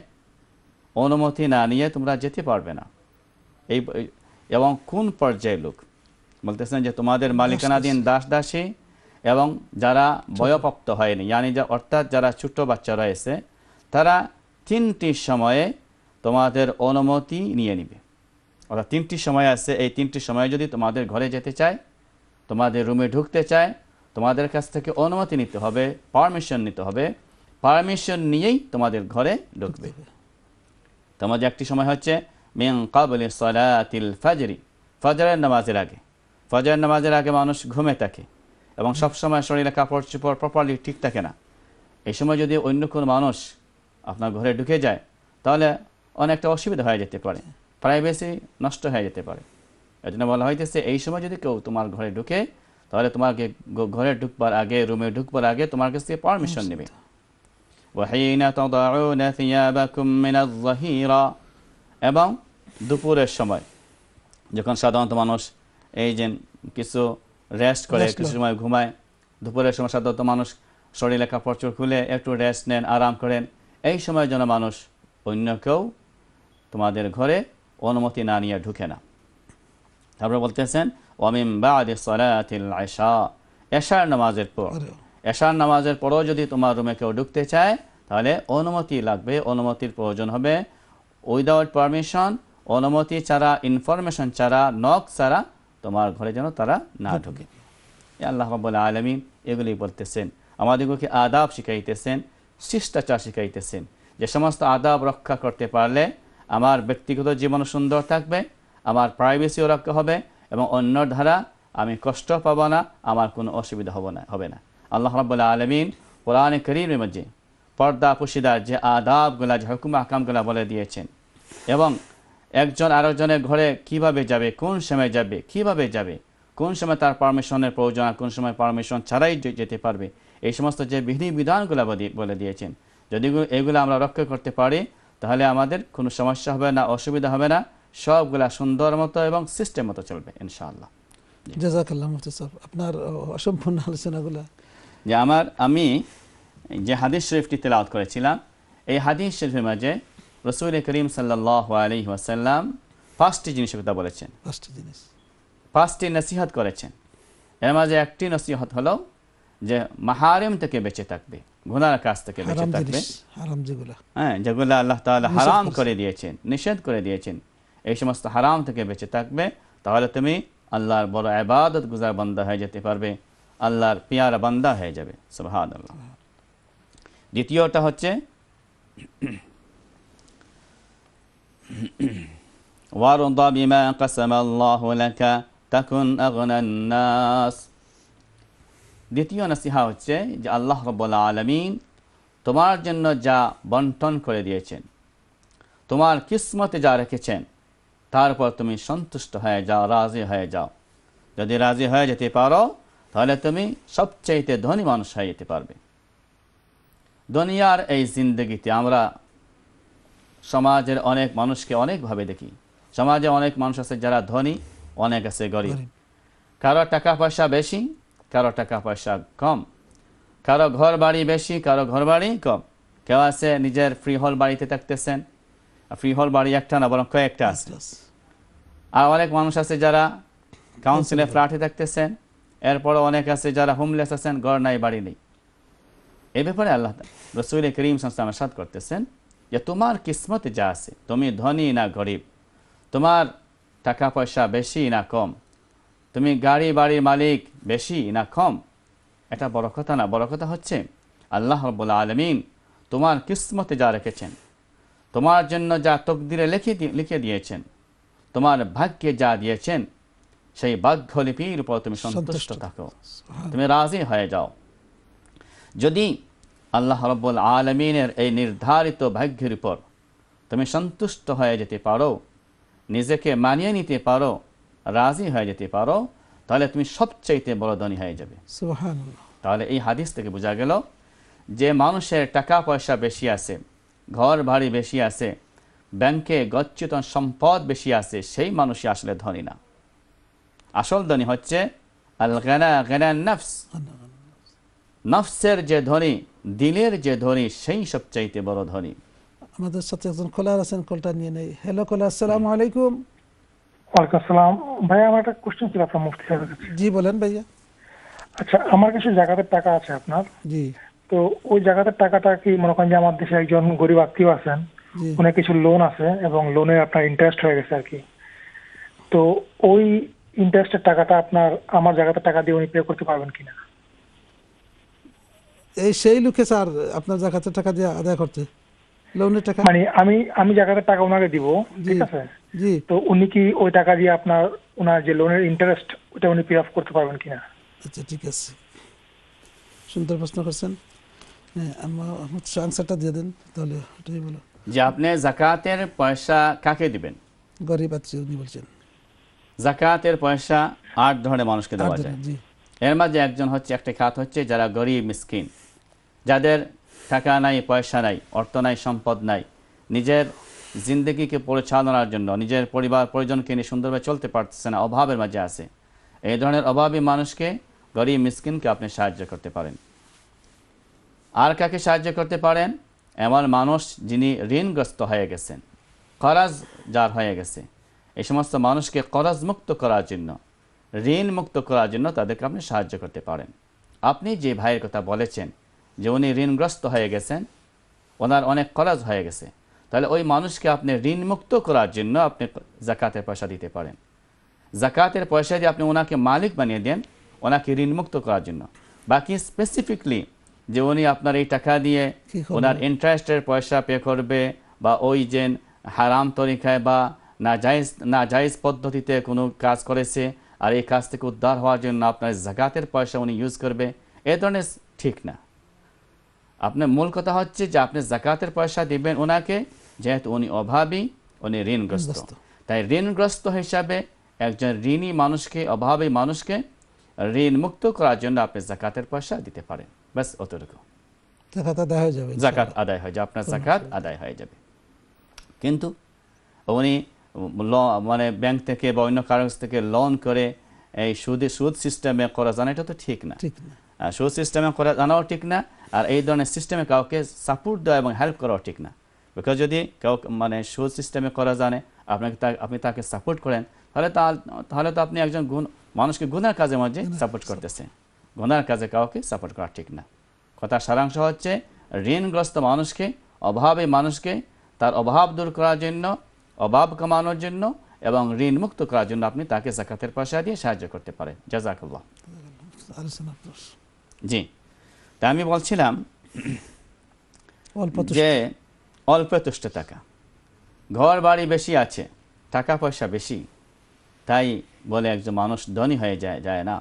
অনুমতি না নিয়ে তোমরা যেতে পারবে না। এই এবং কোন পর্যায়ে লোক বলতেছেন যে তোমাদের মালিকানাধীন দাস দাসী এবং যারা বয়প্রাপ্ত হয়নি, অর্থাৎ যারা ছোট বাচ্চা রয়েছে, তারা তিনটি সময়ে তোমাদের অনুমতি নিয়ে নিবে। অর্থাৎ তিনটি সময় আছে, এই তিনটি সময়ে যদি তোমাদের ঘরে যেতে চায়, তোমাদের রুমে ঢুকতে চায়, তোমাদের কাছ থেকে অনুমতি নিতে হবে, পারমিশন নিতে হবে। পারমিশন নিয়েই তোমাদের ঘরে ঢুকবে। তোমাদের একটি সময় হচ্ছে মিন ক্বাবলি সালাতিল ফাজরি, ফজরের নামাজের আগে। ফজরের নামাজের আগে মানুষ ঘুমে থাকে এবং সবসময় শরীরে কাপড় চোপড় প্রপারলি ঠিক থাকে না। এই সময় যদি অন্য কোনো মানুষ আপনার ঘরে ঢুকে যায়, তাহলে অনেকটা অসুবিধা হয়ে যেতে পারে, প্রাইভেসি নষ্ট হয়ে যেতে পারে। এই জন্য বলা হইতেছে এই সময় যদি কেউ তোমার ঘরে ঢুকে, তাহলে তোমাকে ঘরে ঢুকবার আগে, রুমে ঢুকবার আগে তোমার কাছ থেকে পারমিশন নেবে। ওয়াহিনা তাদাউনা সিয়াবাকুম মিনাজ যাহিরা, এবং দুপুরের সময় যখন সাধারণত মানুষ এই যে কিছু রেস্ট করে, কিছু সময় ঘুমায়, দুপুরের সময় সাধারণত মানুষ শরীরে কাপড় চোপড় খুলে একটু রেস্ট নেন, আরাম করেন, এই সময় যেন মানুষ অন্য কেউ তোমাদের ঘরে অনুমতি না নিয়ে ঢুকে না। তারপরে বলতেছেন ওয়ামিন বাদি সালাতিল আশা, এশার নামাজের পর, এশার নামাজের পরও যদি তোমার রুমে কেউ ঢুকতে চায়, তাহলে অনুমতি লাগবে, অনুমতির প্রয়োজন হবে। উইদাউট পারমিশন, অনুমতি ছাড়া, ইনফরমেশন ছাড়া, নক ছাড়া তোমার ঘরে যেন তারা না ঢুকে। আল্লাহ রাব্বুল আলামিন এগুলি বলতেছেন, আমাদেরকে আদাব শিখাইতেছেন, শিষ্টাচার শিখাইতেছেন। যে সমস্ত আদাব রক্ষা করতে পারলে আমার ব্যক্তিগত জীবন সুন্দর থাকবে, আমার প্রাইভেসিও রক্ষা হবে এবং অন্য ধারা আমি কষ্ট পাব না, আমার কোনো অসুবিধা হবে না। আল্লাহ রাব্বুল আলামিন কোরআনে কারীমের মধ্যে পর্দা পুশিদার যে আদাবগুলা, যে হুকুম আহকামগুলা বলে দিয়েছেন এবং একজন আরেকজনের ঘরে কিভাবে যাবে, কোন সময় যাবে, কিভাবে যাবে, কোন সময় তার পারমিশনের প্রয়োজন, কোন সময় পারমিশন ছাড়াই যেতে পারবে, এই সমস্ত যে বিধিবিধানগুলো বলে দিয়েছেন, যদি এগুলো আমরা রক্ষা করতে পারি, তাহলে আমাদের কোনো সমস্যা হবে না, অসুবিধা হবে না, সবগুলা সুন্দর মতো এবং সিস্টেম মতো চলবে ইনশাআল্লাহ। জাযাকাল্লাহ মুফতি সাহেব, আপনার অসম্পূর্ণ আলোচনাগুলো যে আমি যে হাদিস শরীফটি তেলাওয়াত করেছিলাম, এই হাদিস শরীফের মাঝে রাসূল করিম সাল্লাল্লাহু আলাইহি ওয়াসাল্লাম পাঁচটি জিনিসের কথা বলেছেন, পাঁচটি নসিহত করেছেন। এর মাঝে একটি নসিহত হলো যে মাহারিম থেকে বেঁচে থাকবে, গুনার কাছ থেকে বেঁচে থাকবে, যেগুলো আল্লাহ তাআলা হারাম করে দিয়েছেন, নিষেধ করে দিয়েছেন, এই সমস্ত হারাম থেকে বেঁচে থাকবে। তাহলে তুমি আল্লাহর বড় ইবাদত গুজার বান্দা হয়ে যেতে পারবে, আল্লাহর পিয়ারা বান্দা হয়ে যাবে। সুবহানাল্লাহ। দ্বিতীয়টা হচ্ছে ওয়ারদা বিমা কাসামাল্লাহু লাকা তাকুন আগনান নাস। দ্বিতীয় নসিহা হচ্ছে যে আল্লাহ রাব্বুল আলামিন তোমার জন্য যা বণ্টন করে দিয়েছেন, তোমার কিসমতে যা রেখেছেন, তারপর তুমি সন্তুষ্ট হয়ে যাও, রাজি হয়ে যাও। যদি রাজি হয়ে যেতে পারো, তাহলে তুমি সবচাইতে ধনী মানুষ হইতে পারবে। দুনিয়ার এই জিন্দেগিতে আমরা সমাজের অনেক মানুষকে অনেকভাবে দেখি। সমাজে অনেক মানুষ আছে যারা ধনী, অনেক আছে গরিব। কারো টাকা পয়সা বেশি, কারো টাকা পয়সা কম। কারো ঘর বাড়ি বেশি, কারো ঘর বাড়ি কম। কেউ আছে নিজের ফ্রি হল বাড়িতে থাকতেছেন, ফ্রি হল বাড়ি একটা না বরং কয়েকটা আছে। আর অনেক মানুষ আছে যারা কাউন্সিলে ফ্ল্যাটে থাকতেছেন। এরপরও অনেক আছে যারা হোমলেস আছেন, ঘর নাই বাড়ি নেই। এ ব্যাপারে আল্লাহ রসুল করিম সাল্লাল্লাহু আলাইহি ওয়াসাল্লাম করতেছেন যে তোমার কিসমতে যা আছে, তুমি ধনী না গরিব, তোমার টাকা পয়সা বেশি না কম, তুমি গাড়ি বাড়ির মালিক বেশি না কম, এটা বড় কথা না। বড় কথা হচ্ছে আল্লাহ রাব্বুল আলামিন তোমার কিসমতে যা রেখেছেন, তোমার জন্য যা তকদিরে লিখে দিয়েছেন, তোমার ভাগ্যে যা দিয়েছেন, সেই ভাগ্যলিপির উপর তুমি সন্তুষ্ট থাকো, তুমি রাজি হয়ে যাও। যদি আল্লাহ রাব্বুল আলামিনের এই নির্ধারিত ভাগ্যের উপর তুমি সন্তুষ্ট হয়ে যেতে পারো, নিজেকে মানিয়ে নিতে পারো, রাজি হয়ে যেতে পারো, তাহলে তুমি সবচাইতে বড় ধনী হয়ে যাবে। সুবহানাল্লাহ। তাহলে এই হাদিস থেকে বোঝা গেল যে মানুষের টাকা পয়সা বেশি আছে, ঘর বাড়ি বেশি আছে, ব্যাংকে গচ্ছিত সম্পদ বেশি আছে, সেই মানুষই আসলে ধনী না। আসল ধনী হচ্ছে আল গানা গানান নাফস, নফসের যে ধনী, দিলের যে ধনী, সেই সবচাইতে বড় ধনী। আমাদের সাথে একজন কলার আছেন, কলটা নিয়ে নেই। হ্যালো কলার, আসসালামু আলাইকুম। ওয়ালাইকুম আসসালাম। ভাইয়া আমার একটা কোশ্চেন ছিল আপনার মুফতি সাহেবের কাছে। জি বলেন ভাইয়া। আচ্ছা, আমার কিছু জায়গাতে টাকা আছে আপনার, জি, তো ওই জায়গাতে টাকাটা কি মনে করেন যে আমার দেশে একজন গরিব আত্মীয় আছেন, ওনার কিছু লোন আছে এবং লোনের আপনার ইন্টারেস্ট হয়ে গেছে আর কি, তো ওই ইন্টারেস্টের টাকাটা আপনার আমার জায়গাতে টাকা দিয়ে উনি পে করতে পারবেন কিনা? এই সেই লোকে স্যার আপনার জায়গাতে টাকা দিয়ে আদায় করতে লোনের টাকা, মানে আমি জায়গাতে টাকা ওনাকে দিব, ঠিক আছে, জি, তো উনি কি ওই টাকা দিয়ে আপনার ওনার যে লোনের ইন্টারেস্ট ওটা উনি পে অফ করতে পারবেন কিনা? আচ্ছা ঠিক আছে, সুন্দর প্রশ্ন করছেন। হ্যাঁ, আমার আনসারটা দিয়ে দেন তাহলে। এটাই বলো যে আপনি জাকাতের পয়সা কাকে দিবেন? গরিব আত্মীয়। উনি বলছেন জাকাতের পয়সা ৮ ধরনের মানুষকে দেওয়া যায়, জি, এর মাঝে একজন হচ্ছে, একটা খাত হচ্ছে যারা গরিব মিসকিন, যাদের টাকা নাই, পয়সা নাই, অর্থ নাই, সম্পদ নাই, নিজের জিন্দগিকে পরিচালনার জন্য নিজের পরিবার পরিজনকে নিয়ে সুন্দরভাবে চলতে পারতেছে না, অভাবের মাঝে আছে। এই ধরনের অভাবী মানুষকে, গরিব মিসকিনকে আপনি সাহায্য করতে পারেন। আর কাকে সাহায্য করতে পারেন? এমন মানুষ যিনি ঋণগ্রস্ত হয়ে গেছেন, করাজ যার হয়ে গেছে, এই সমস্ত মানুষকে করাজ মুক্ত করার জন্য, ঋণ মুক্ত করার জন্য তাদেরকে আপনি সাহায্য করতে পারেন। আপনি যে ভাইয়ের কথা বলেছেন যে উনি ঋণগ্রস্ত হয়ে গেছেন, ওনার অনেক করাজ হয়ে গেছে, তাহলে ওই মানুষকে আপনি ঋণ মুক্ত করার জন্য আপনি জাকাতের পয়সা দিতে পারেন। জাকাতের পয়সা দিয়ে আপনি ওনাকে মালিক বানিয়ে দেন, ওনাকে ঋণ মুক্ত করার জন্য। বাকি স্পেসিফিকলি যে উনি আপনার এই টাকা দিয়ে ওনার ইন্টারেস্টের পয়সা পে করবে, বা ওই যে হারাম তরিকায় বা নাজায়েজ পদ্ধতিতে কোনো কাজ করেছে, আর এই কাজ থেকে উদ্ধার হওয়ার জন্য আপনার জাকাতের পয়সা উনি ইউজ করবে, এ ধরনের ঠিক না। আপনার মূল কথা হচ্ছে যে আপনি জাকাতের পয়সা দিবেন ওনাকে, যেহেতু উনি অভাবী, উনি ঋণগ্রস্ত, তাই ঋণগ্রস্ত হিসাবে একজন ঋণী মানুষকে, অভাবী মানুষকে ঋণ মুক্ত করার জন্য আপনি জাকাতের পয়সা দিতে পারেন। ব্যাস অতটুকু, জাকাত আদায় হয়ে যাবে, আপনার জাকাত আদায় হয়ে যাবে। কিন্তু উনি মানে ব্যাংক থেকে বা অন্য কারো থেকে লোন করে এই সুদ সিস্টেমে করা জানা, এটা তো ঠিক না। সুদ সিস্টেমে করা জানাও ঠিক না, আর এই ধরনের সিস্টেমে কাউকে সাপোর্ট দেওয়া এবং হেল্প করাও ঠিক না। বিকজ যদি কেউ মানে সুদ সিস্টেমে করা জানে, আপনি তাকে সাপোর্ট করেন, তাহলে তো আপনি একজন মানুষকে গুনার কাজের মাঝে সাপোর্ট করতেছেন। গুনার কাজে কাউকে সাপোর্ট করা ঠিক না। কথার সারাংশ হচ্ছে ঋণগ্রস্ত মানুষকে, অভাবে মানুষকে তার অভাব দূর করার জন্য, অভাব কমানোর জন্য এবং ঋণ মুক্ত করার জন্য আপনি তাকে জাকাতের পয়সা দিয়ে সাহায্য করতে পারেন। জাযাকাল্লাহ। জি, তা আমি বলছিলাম যে অল্পতুষ্ট টাকা, ঘর বাড়ি বেশি আছে, টাকা পয়সা বেশি, তাই বলে একজন মানুষ ধনী হয়ে যায় না।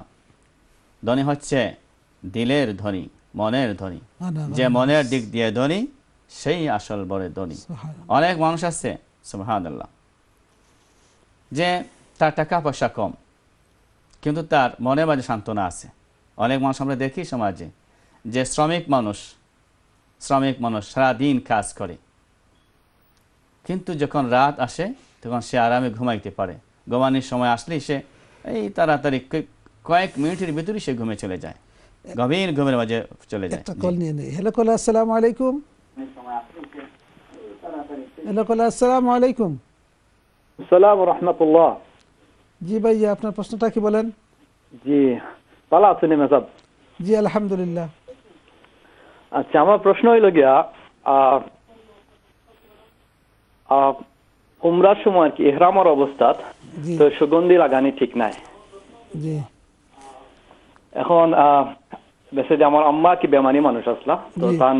ধনী হচ্ছে দিলের ধনী, মনের ধনী। যে মনের দিক দিয়ে ধনী, সেই আসল বড় ধনী। অনেক মানুষ আছে সুবহানাল্লাহ, যে তার টাকা পয়সা কম, কিন্তু তার মনের মাঝে সান্ত্বনা আছে, অনেক মানুষ আমরা দেখি সমাজে যে শ্রমিক মানুষ সারাদিন কাজ করে, কিন্তু যখন রাত আসে তখন সে আরামে ঘুমাইতে পারে। ঘুমানোর সময় আসলেই সে এই তাড়াতাড়ি কয়েক মিনিটের ভিতরে সে ঘুমে চলে যায়, গভীর ঘুমের মাঝে চলে যায়। হ্যালো কলার, আসসালামু আলাইকুম। হ্যালো কলার, আসসালামু আলাইকুম। আসসালামু আলাইকুম রাহমাতুল্লাহ। জি ভাই, আপনার প্রশ্নটা কি বলেন? জি ভালো আছেন মেসাব? জি আলহামদুলিল্লাহ। আচ্ছা, আমার প্রশ্ন হইল গিয়া উমরার সময় কি ইহরামের অবস্থা তো সুগন্ধি লাগানি ঠিক নাই। জি এখন বেশি আমার আম্মা কি বেমানি মানুষ আসলা, তো তার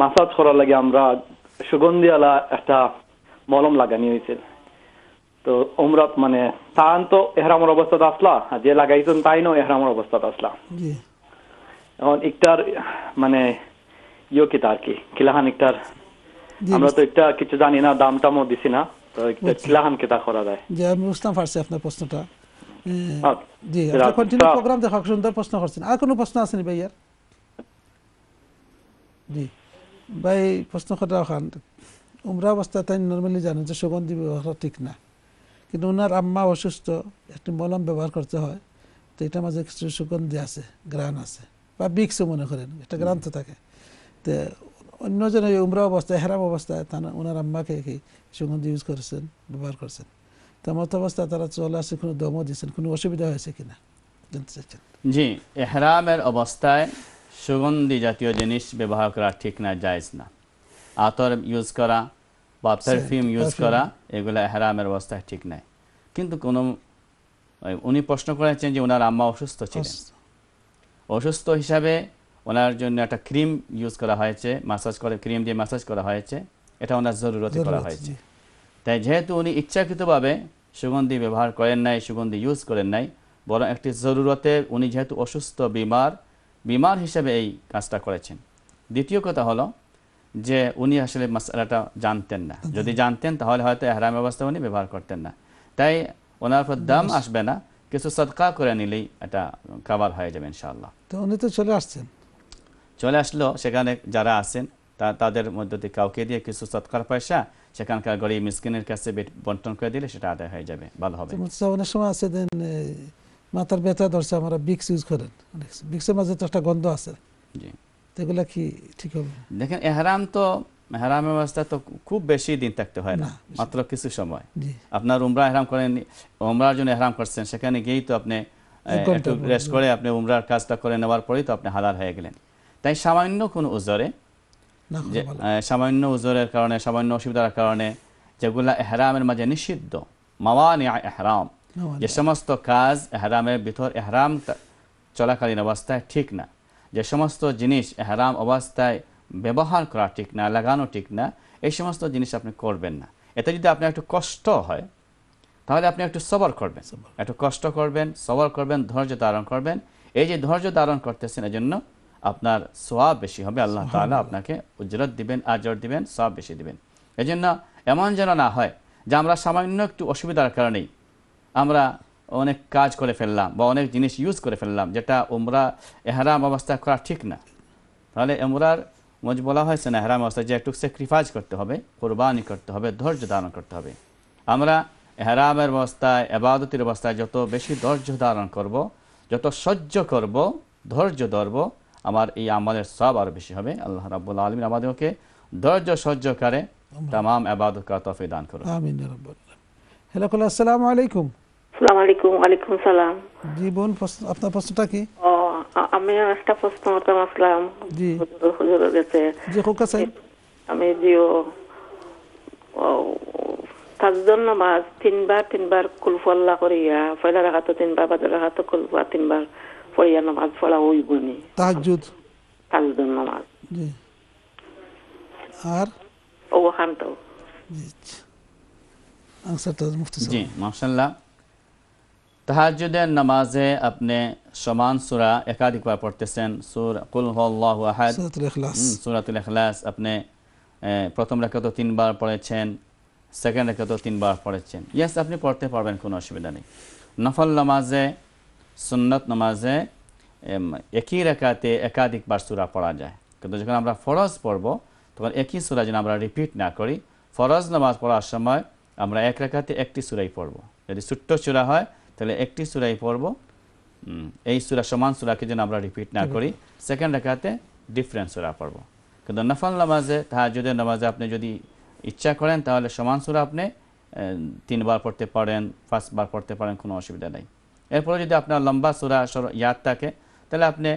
মাসাজ করার লাগে আমরা সুগন্ধি আলা একটা মলম লাগানি হয়েছিল। তো উমরাত মানে তান তো ইহরামের অবস্থা আসলা, যে লাগাইছেন তাই নয় ইহরামের অবস্থা আসলা। এখন একটার মানে ইয়ে কি তার কি কিলাহান একটার আমরা তো একটা কিছু জানি না, দাম টামও দিছি না, তো একটা কিলাহান কেতা করা যায়। জি আমি বুঝতাম পারছি আপনার প্রশ্নটা। জি আপনি কন্টিনিউ প্রোগ্রাম দেখা সুন্দর প্রশ্ন করছেন। আর কোনো প্রশ্ন আছে নি ভাই? আর জি ভাই প্রশ্ন কথা খান উমরা অবস্থা তাই নর্মালি জানেন যে সুগন্ধি ব্যবহার ঠিক না, কিন্তু ওনার আম্মা অসুস্থ, একটি মলম ব্যবহার করতে হয়, তো এটার মাঝে কিছু সুগন্ধি আছে, গ্রান আছে বা বিক্সও মনে করেন একটা গ্রান তো থাকে। তো অন্যজন এই উমরা অবস্থায় হেরাম অবস্থায় তারা ওনার আম্মাকে কি সুগন্ধি ইউজ করেছেন, ব্যবহার করছেন, তো মত অবস্থায় তারা চলে আসছে, কোনো দমও দিয়েছেন, কোনো অসুবিধা হয়েছে কিনা জানতে চাচ্ছেন। জি এহরামের অবস্থায় সুগন্ধি জাতীয় জিনিস ব্যবহার করা ঠিক না, জায়েজ না। আতর ইউজ করা বা পারফিউম ইউজ করা এগুলো এহরামের অবস্থায় ঠিক নাই। কিন্তু কোনো উনি প্রশ্ন করেছেন যে ওনার আম্মা অসুস্থ ছিলেন, অসুস্থ হিসাবে ওনার জন্য একটা ক্রিম ইউজ করা হয়েছে, মাসাজ করে ক্রিম দিয়ে মাসাজ করা হয়েছে, এটা ওনার জরুরতে করা হয়েছে। তাই যেহেতু উনি ইচ্ছাকৃতভাবে সুগন্ধি ব্যবহার করেন নাই, সুগন্ধি ইউজ করেন নাই, বরং একটি জরুরতে উনি যেহেতু অসুস্থ বিমার হিসাবে এই কাজটা করেছেন। দ্বিতীয় কথা হলো যে উনি আসলে মাসালাটা জানতেন না, যদি জানতেন তাহলে হয়তো এহরাম অবস্থায় উনি ব্যবহার করতেন না, তাই ওনার উপর দাম আসবে না, কিছু সদকা করে নিলেই এটা কভার হয়ে যাবে ইনশাআল্লাহ। তো উনি তো চলে আসছেন, চলে আসলো, সেখানে যারা আছেন তাদের মধ্যে কাউকে দিয়ে কিছু সৎকার পয়সা সেখানকার গরিব মিসকিনের কাছে বন্টন করে দিলে সেটা আদায় হয়ে যাবে, ভালো হবে। অনেক সময় আছে দেন মাথার ব্যথা ধরছে আমরা বিক্স ইউজ করেন, বিক্সের মাঝে তো একটা গন্ধ আছে, এগুলো কি ঠিক হবে? দেখেন এহরাম অবস্থা তো খুব বেশি দিন থাকতে হয় না, মাত্র কিছু সময়। আপনার উমরা এহরাম করেন, উমরার জন্য এহরাম করছেন, সেখানে গিয়েই তো আপনি একটু রেস্ট করে আপনি উমরার কাজটা করে নেওয়ার পরেই তো আপনি হালাল হয়ে গেলেন। তাই সামান্য কোনো উজরে, সামান্য উজরের কারণে, সামান্য অসুবিধার কারণে যেগুলা এহরামের মাঝে নিষিদ্ধ মাওয়ানি এহরাম, যে সমস্ত কাজ এহরামের ভিতর এহরাম চলাকালীন অবস্থায় ঠিক না, যে সমস্ত জিনিস এহরাম অবস্থায় ব্যবহার করা ঠিক না, লাগানো ঠিক না, এই সমস্ত জিনিস আপনি করবেন না। এতে যদি আপনার একটু কষ্ট হয় তাহলে আপনি একটু সবর করবেন, একটু কষ্ট করবেন, সবর করবেন, ধৈর্য ধারণ করবেন। এই যে ধৈর্য ধারণ করতেছেন এজন্য আপনার সওয়াব বেশি হবে, আল্লাহ তাআলা আপনাকে উজরত দিবেন, আজর দিবেন, সওয়াব বেশি দিবেন। এজন্য এমন যেন না হয় যে আমরা সামান্য একটু অসুবিধার কারণেই আমরা অনেক কাজ করে ফেললাম বা অনেক জিনিস ইউজ করে ফেললাম যেটা উমরা এহরাম অবস্থায় করা ঠিক না। তাহলে উমরার মজ বলা হয়েছে না এহরাম অবস্থায় যে একটু স্যাক্রিফাইস করতে হবে, কোরবানি করতে হবে, ধৈর্য ধারণ করতে হবে। আমরা এহরামের অবস্থায়, ইবাদতের অবস্থায় যত বেশি ধৈর্য ধারণ করব, যত সহ্য করব, ধৈর্য ধরব, আমার এই আমলের সব আরো বেশি হবে। আল্লাহ রাব্বুল আলামিন আমাদেরকে ধৈর্য সহ্য করে तमाम ইবাদত করার তৌফিক দান করুন, আমিন ইয়া রাব্বুল আলামিন। হ্যালো কল, আসসালামু আলাইকুম। আসসালামু আলাইকুম। ওয়ালাইকুম সালাম। জি বোন আপনার প্রশ্নটা কি? ও আমি একটা প্রশ্ন করতাম আসলাম। জি হুজুর কাছে। জি কোকা সাহেব। আমি দিও তাজদন নামাজ তিনবার কুল হু আল্লাহ করিয়া পয়লা রাকাতে তিনবার, বাদ রাকাতে কুল হু তিনবার পড়িয়া নামাজ পড়া ওইগুনি তাহাজ্জুদ তাজদন নামাজ। জি আর ও খান্ত। জি আনসারটা মুফতি। জি মাশাআল্লাহ, তাহাজ্জুদের নামাজে আপনি সমান সূরা একাধিকবার পড়তেছেন, সূরা কুল হু আল্লাহু আহাদ, সূরাতুল ইখলাস, সূরাতুল ইখলাস আপনি প্রথম রাকাতে তিনবার পড়েছেন, সেকেন্ড রাকাতে তিনবার পড়েছেন, ইয়েস আপনি পড়তে পারবেন, কোনো অসুবিধা নেই। নফল নামাজে, সুন্নত নামাজে একই রাকাতে একাধিকবার সূরা পড়া যায় কিন্তু যখন আমরা ফরজ পড়ব তখন একই সূরা যেন আমরা রিপিট না করি ফরজ নামাজ পড়ার সময় আমরা এক রাকাতে একটি সূরাই পড়ব যদি ছোট সূরা হয় তাহলে একটি সূরাই পড়ব এই সূরা সমান সূরাকে যেন আমরা রিপিট না করি সেকেন্ড রাকাতে ডিফারেন্ট সূরা পড়ব কিন্তু নফল নামাজে তাহাজ্জুদের নামাজে আপনি যদি ইচ্ছা করেন তাহলে সমান সূরা আপনি তিনবার পড়তে পারেন পাঁচবার পড়তে পারেন কোনো অসুবিধা নাই এরপর যদি আপনার লম্বা সূরা ইয়াদ থাকে তাহলে আপনি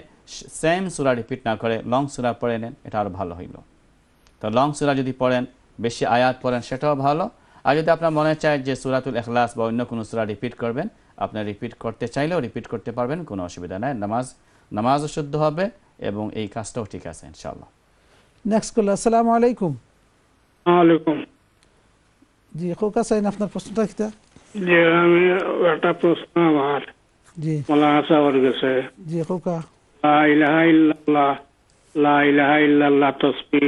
সেম সূরা রিপিট না করে লং সূরা পড়েন এটা আরো ভালো হইল তো লং সূরা যদি পড়েন বেশি আয়াত পড়েন সেটাও ভালো আর যদি আপনি মনে চায় যে সূরাতুল ইখলাস বা অন্য কোনো সূরা রিপিট করবেন আপনি রিপিট করতে চাইলেও রিপিট করতে পারবেন কোনো অসুবিধা নাই নামাজও শুদ্ধ হবে এবং এই কাজটাও ঠিক আছে ইনশাআল্লাহ নেক্সট কল আসসালামু আলাইকুম ওয়া আলাইকুম জি কোকা সাইন আপনার প্রশ্নটা কি তা জি আমি একটা প্রশ্ন আমার জি মাওলানা সাহেবের কাছে জি কোকা লা ইলাহা ইল্লাল্লাহ লা ইলাহা ইল্লাল্লাহ তাসবিহ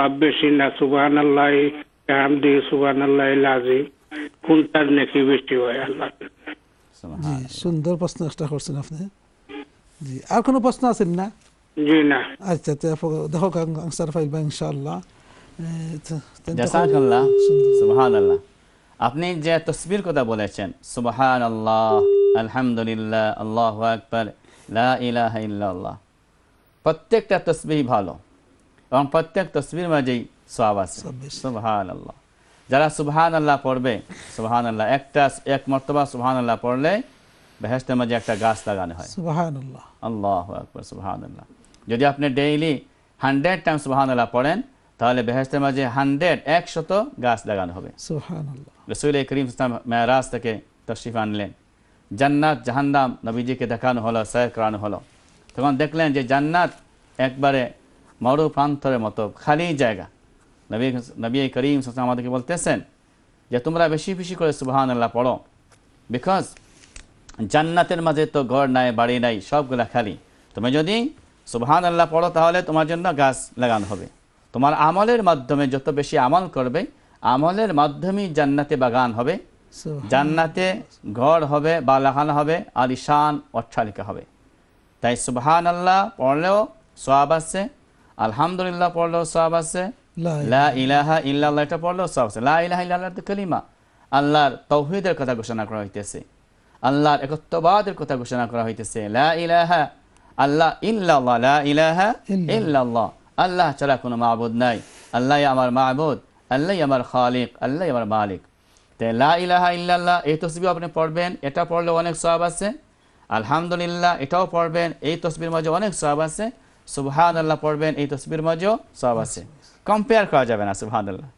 রাব্বিনা সুবহানাল্লাহি হামদি সুবহানাল্লাহিল আযীম কোনটার নাকি বৃষ্টি হয় আল্লাহ সুবহানাল্লাহ জি সুন্দর প্রশ্ন একটা করছেন আপনি জি আর কোনো প্রশ্ন আছে না জি না আচ্ছা তো দেখো আনসার ফাইল বা ইনশাআল্লাহ জাযাকাল্লাহ সুবহানাল্লাহ আপনি যে তাসবীহ কথা বলেছেন সুবহানাল্লাহ আলহামদুলিল্লাহ আল্লাহু আকবার লা ইলাহা ইল্লাল্লাহ প্রত্যেকটা তাসবীহ ভালো এবং প্রত্যেক তাসবীহ মাঝেই সওয়াব আছে সুবহানাল্লাহ যারা সুবহানাল্লাহ পড়বে সুবহানাল্লাহ এক মর্তবা সুবহানাল্লাহ পড়লে বেহেশতের মাঝে একটা গাছ লাগানো হয় সুবহানাল্লাহ আল্লাহু আকবার সুবহানাল্লাহ যদি আপনি ডেইলি 100 টাইম সুবহানাল্লাহ পড়েন তাহলে বেহেশতের মাঝে 100 গাছ লাগানো হবে সুবহানাল্লাহ রাসূল করিম সাল্লাল্লাহু আলাইহি ওয়াসাল্লাম মেরাজ থেকে তশরিফ আনলেন জান্নাত জাহান্নাম নবীজিকে দেখানো হলো সাইর করানো হলো তখন দেখলেন যে জান্নাত একবারে মরুপ্রান্তরের মতো খালি জায়গা নবী করিম সাল্লাল্লাহু আলাইহি ওয়াসাল্লাম বলতেছেন যে তোমরা বেশি বেশি করে সুবহানাল্লাহ পড়ো বিকজ জান্নাতের মাঝে তো ঘর নাই বাড়ি নাই সবগুলা খালি তুমি যদি সুবহানাল্লাহ পড়ো তাহলে তোমার জন্য গাছ লাগানো হবে তোমার আমলের মাধ্যমে যত বেশি আমল করবে আমলের মাধ্যমেই জান্নাতে বাগান হবে জান্নাতে ঘর হবে বা লাগানো হবে আলিশান অট্টালিকা হবে তাই সুবহানাল্লাহ পড়লেও সওয়াব আছে আলহামদুলিল্লাহ পড়লেও সওয়াব আছে লা ইলাহা ইল্লাল্লাহ এটা পড়লেও সওয়াব আছে লা ইলাহা ইল্লাল্লাহ তো কালিমা আল্লাহর তাওহীদের কথা ঘোষণা করা হইতেছে আল্লাহর একত্ববাদের কথা ঘোষণা করা হইতেছে লা ইলাহা আল্লাহ ইল্লাল্লাহ লা ইলাহা ইল্লাল্লাহ আল্লাহ ছাড়া কোনো মাবুদ নাই আল্লাহ আমার মাবুদ আল্লাহ আমার খালিক আল্লাহ আমার মালিক তাই লা ইলাহা ইল্লাল্লাহ এই তাসবিহ আপনি পড়বেন এটা পড়লে অনেক সওয়াব আছে আলহামদুলিল্লাহ এটাও পড়বেন এই তাসবিহের মাঝে অনেক সওয়াব আছে সুবহানাল্লাহ পড়বেন এই তাসবিহের মাঝেও সওয়াব আছে কম্পেয়ার করা যাবে না সুবহানাল্লাহ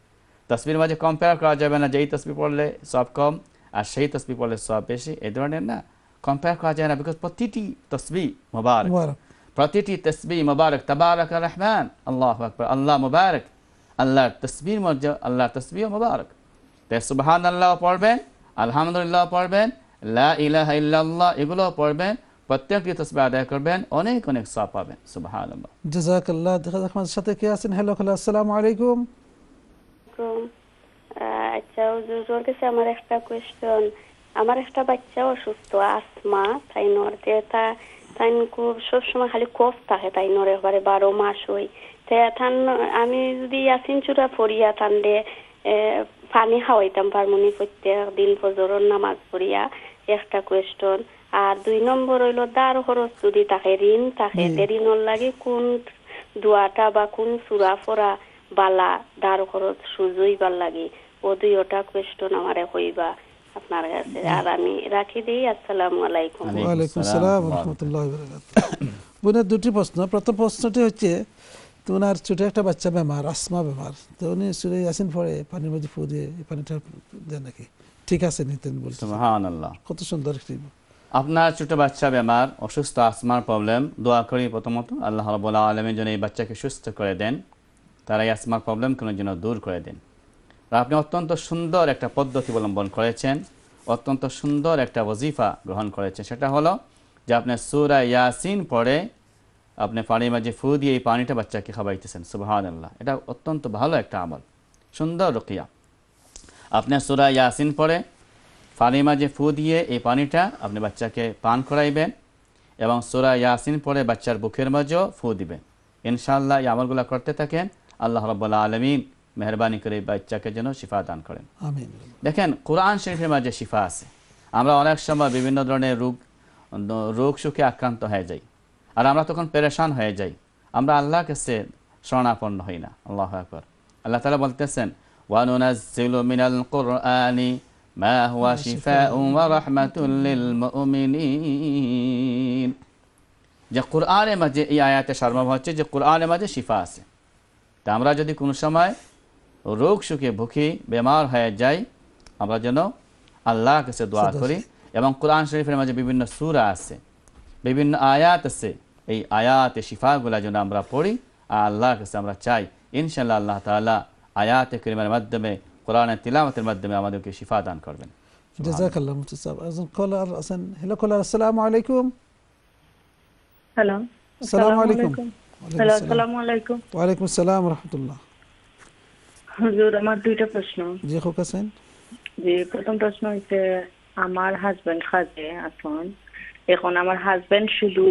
তাসবিহের মাঝে কম্পেয়ার করা যাবে না যে এই তাসবিহ পড়লে সওয়াব কম আর সেই তাসবিহ পড়লে সওয়াব বেশি এই ধরনের না কম্পেয়ার করা যায় না বিকজ প্রতিটি তাসবিহ মুবারক প্রতিটি তাসবিহ মুবারক তাবারাক রহমান আল্লাহু আকবার আল্লাহ মুবারক আল্লাহর তাসবিহ মধ্যে আল্লাহর তাসবিহ মুবারক তাই সুবহানাল্লাহ পড়বেন আলহামদুলিল্লাহ পড়বেন লা ইলাহা ইল্লাল্লাহ এগুলো পড়বেন প্রত্যেকটি তাসবিহ আদায় করবেন অনেক অনেক সওয়াব পাবেন সুবহানাল্লাহ জাযাকাল্লাহ আমাদের সাথে কে আছেন হ্যালো আসসালামু আলাইকুম আচ্ছা হুজুর কাছে আমার একটা কোয়েশ্চন আমার একটা বাচ্চা অসুস্থ আসমা তাই নর তা তাই খুব সবসময় খালি কফ থাকে তাই নর এবারে 12 মাস হই তাই থান আমি যদি ইয়াসিন চূড়া পড়িয়া থানলে পানি খাওয়াইতাম পারমনি প্রত্যেক দিন ফজরের নামাজ পড়িয়া একটা কোয়েশ্চন আর 2 নম্বর হইল দার খরচ যদি থাকে ঋণ থাকে ঋণর লাগে কোন দোয়াটা বা কোন সূরা পড়া বালা দার খরচ সুজইবার লাগে ও দুইটা কোয়েশ্চন আমারে হইবা আপনার কাছে আর আমি রাখি দেই আসসালামু আলাইকুম ওয়া আলাইকুম আসসালাম ওয়া রাহমাতুল্লাহি ওয়া বারাকাতুহু বুনা দুটি প্রশ্ন প্রথম প্রশ্নটি হচ্ছে তোমার ছোট একটা বাচ্চা বেমার আসমা বেমার তো উনি সূরা ইয়াসিন পড়ে পানির মধ্যে ফু দিয়ে পানিটা দেন নাকি ঠিক আছে নিতেন বলছেন সুবহানাল্লাহ কত সুন্দর ঠিক আপনার ছোট বাচ্চা বেমার অসুস্থ আসমার প্রবলেম দোয়া করি প্রথমত আল্লাহ রাব্বুল আলামিন যেন এই বাচ্চাকে সুস্থ করে দেন তার এই আসমার প্রবলেম কোনো যেন দূর করে দেন আপনি অত্যন্ত সুন্দর একটা পদ্ধতি অবলম্বন করেছেন অত্যন্ত সুন্দর একটা ওয়াজিফা গ্রহণ করেছেন সেটা হলো যে আপনি সূরা ইয়াসিন পড়ে আপনি পানির মাঝে ফু দিয়ে এই পানিটা বাচ্চাকে খাওয়াইতেছেন সুবহানাল্লাহ এটা অত্যন্ত ভালো একটা আমল সুন্দর রুকিয়া আপনি সূরা ইয়াসিন পড়ে পানির মাঝে ফু দিয়ে এই পানিটা আপনি বাচ্চাকে পান করাইবেন এবং সূরা ইয়াসিন পড়ে বাচ্চার বুকের মাঝে ফু দিবেন ইনশাআল্লাহ। এই আমলগুলো করতে থাকেন, আল্লাহ রাব্বুল আলামিন মেহেরবানি করে বাচ্চাকে যেন শিফা দান করেন, আমিন। দেখেন কোরআন শরীফের মাঝে শিফা আছে। আমরা অনেক সময় বিভিন্ন ধরনের রোগ সুখে আক্রান্ত হয়ে যাই আর আমরা তখন পেরেশান হয়ে যাই, আমরা আল্লাহর কাছে শরণাপন্ন হই না। আল্লাহু আকবার। আল্লাহ তাআলা বলতেছেন ওয়ানুনাজ্জিলু মিনাল কুরআনি মা হুয়া শিফাউ ওয়া রাহমাতুল লিল মুমিনিন। যে কুরআনের মাঝে এই আয়াতে সারমর্ম হচ্ছে যে কুরআনের মাঝে শিফা আছে। তা আমরা যদি কোনো সময় রোগ সুখে ভুখি বেমার হয়ে যাই আমরা যেন আল্লাহর কাছে দোয়া করি। এবং কোরআন শরীফের মাঝে বিভিন্ন সূরা আছে, বিভিন্ন আয়াত আছে, এই আয়াতে শিফাগুলা যেন আমরা পড়ি আর আল্লাহর কাছে আমরা চাই। ইনশাআল্লাহ আল্লাহ তাআলা আয়াতে কারিমার মাধ্যমে কোরআনের তিলাওয়াতের মাধ্যমে আমাদেরকে শিফা দান করবেন। জাযাকাল্লাহ মুতাসাব। আজন কলার আছেন, হ্যালো কলার, আসসালামু আলাইকুম। হ্যালো, আসসালামু আলাইকুম। হ্যালো, আসসালামু আলাইকুম। ওয়া আলাইকুম আসসালাম ওয়া রাহমাতুল্লাহ। হুজুর আমার দুইটা প্রশ্ন। জি হোক আছেন। জি, প্রথম প্রশ্ন হচ্ছে আমার হাজবেন্ড খাজে আসুন, এখন আমার হাজবেন্ড শুধু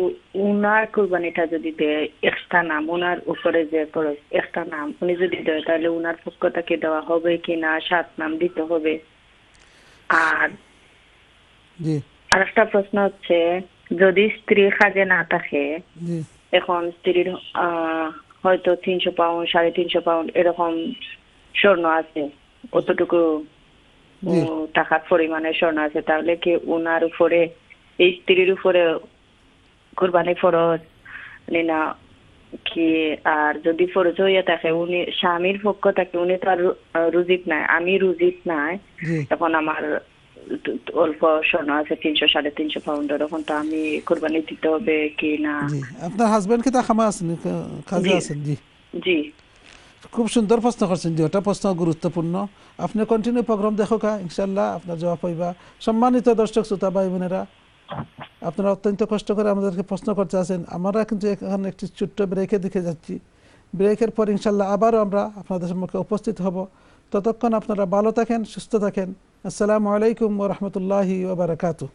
উনার কুরবানিটা যদি দেয় এক্সট্রা নাম উনার উপরে যে খরচ এক্সট্রা নাম উনি যদি দেয় তাহলে উনার পক্ষ থেকে দেওয়া হবে কিনা, সাত নাম দিতে হবে? আর আরেকটা প্রশ্ন হচ্ছে যদি স্ত্রী খাজে না থাকে, এখন স্ত্রীর হয়তো ৩০০ পাউন্ড ৩৫০ পাউন্ড এরকম স্বর্ণ আছে, অতটুকু টাকার পরিমাণে স্বর্ণ আছে, তাহলে কি উনার উপরে এই স্ত্রীর উপরে কুরবানি ফরজ না কি? আর যদি ফরজ হইয়া থাকে উনি স্বামীর পক্ষ থাকে উনি তো আর রুজিত নাই, আমি রুজিত নাই, তখন আমার অল্প স্বর্ণ আছে ৩০০ সাড়ে ৩০০ পাউন্ড এরকম, তো আমি কুরবানি দিতে হবে কি না? আপনার হাজবেন্ড কি খাজা আছেন? খাজা আছেন। জি জি, খুব সুন্দর প্রশ্ন করছেন। দুটা প্রশ্ন গুরুত্বপূর্ণ। আপনি কন্টিনিউ প্রোগ্রাম দেখো কা ইনশাআল্লাহ আপনার জবাব পাইবা। সম্মানিত দর্শক শ্রোতা ভাই বোনেরা, আপনারা অত্যন্ত কষ্ট করে আমাদেরকে প্রশ্ন করতে আসেন, আমরা কিন্তু এখন একটি ছোট্ট ব্রেকের দিকে যাচ্ছি। ব্রেকের পর ইনশাআল্লাহ আবারও আমরা আপনাদের সম্মুখে উপস্থিত হব। ততক্ষণ আপনারা ভালো থাকেন, সুস্থ থাকেন। আসসালামু আলাইকুম ওয়া রাহমাতুল্লাহি ওয়া বারাকাতুহু।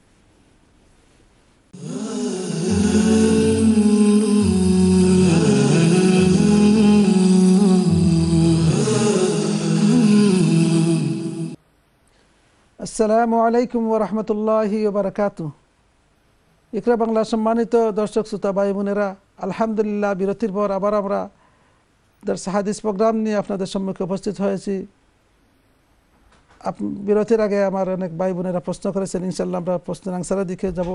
আসসালামু আলাইকুম ওয়া রাহমাতুল্লাহি ওয়া বারাকাতুহু। ইকরা বাংলা সম্মানিত দর্শক শ্রোতা ভাই বোনেরা, আলহামদুলিল্লাহ বিরতির পর আবার আমরা দারসে হাদিস প্রোগ্রাম নিয়ে আপনাদের সম্মুখে উপস্থিত হয়েছি। বিরতির আগে আমার অনেক ভাই বোনেরা প্রশ্ন করেছেন, ইনশাআল্লাহ আমরা প্রশ্নের আনসারের দিকে যাব।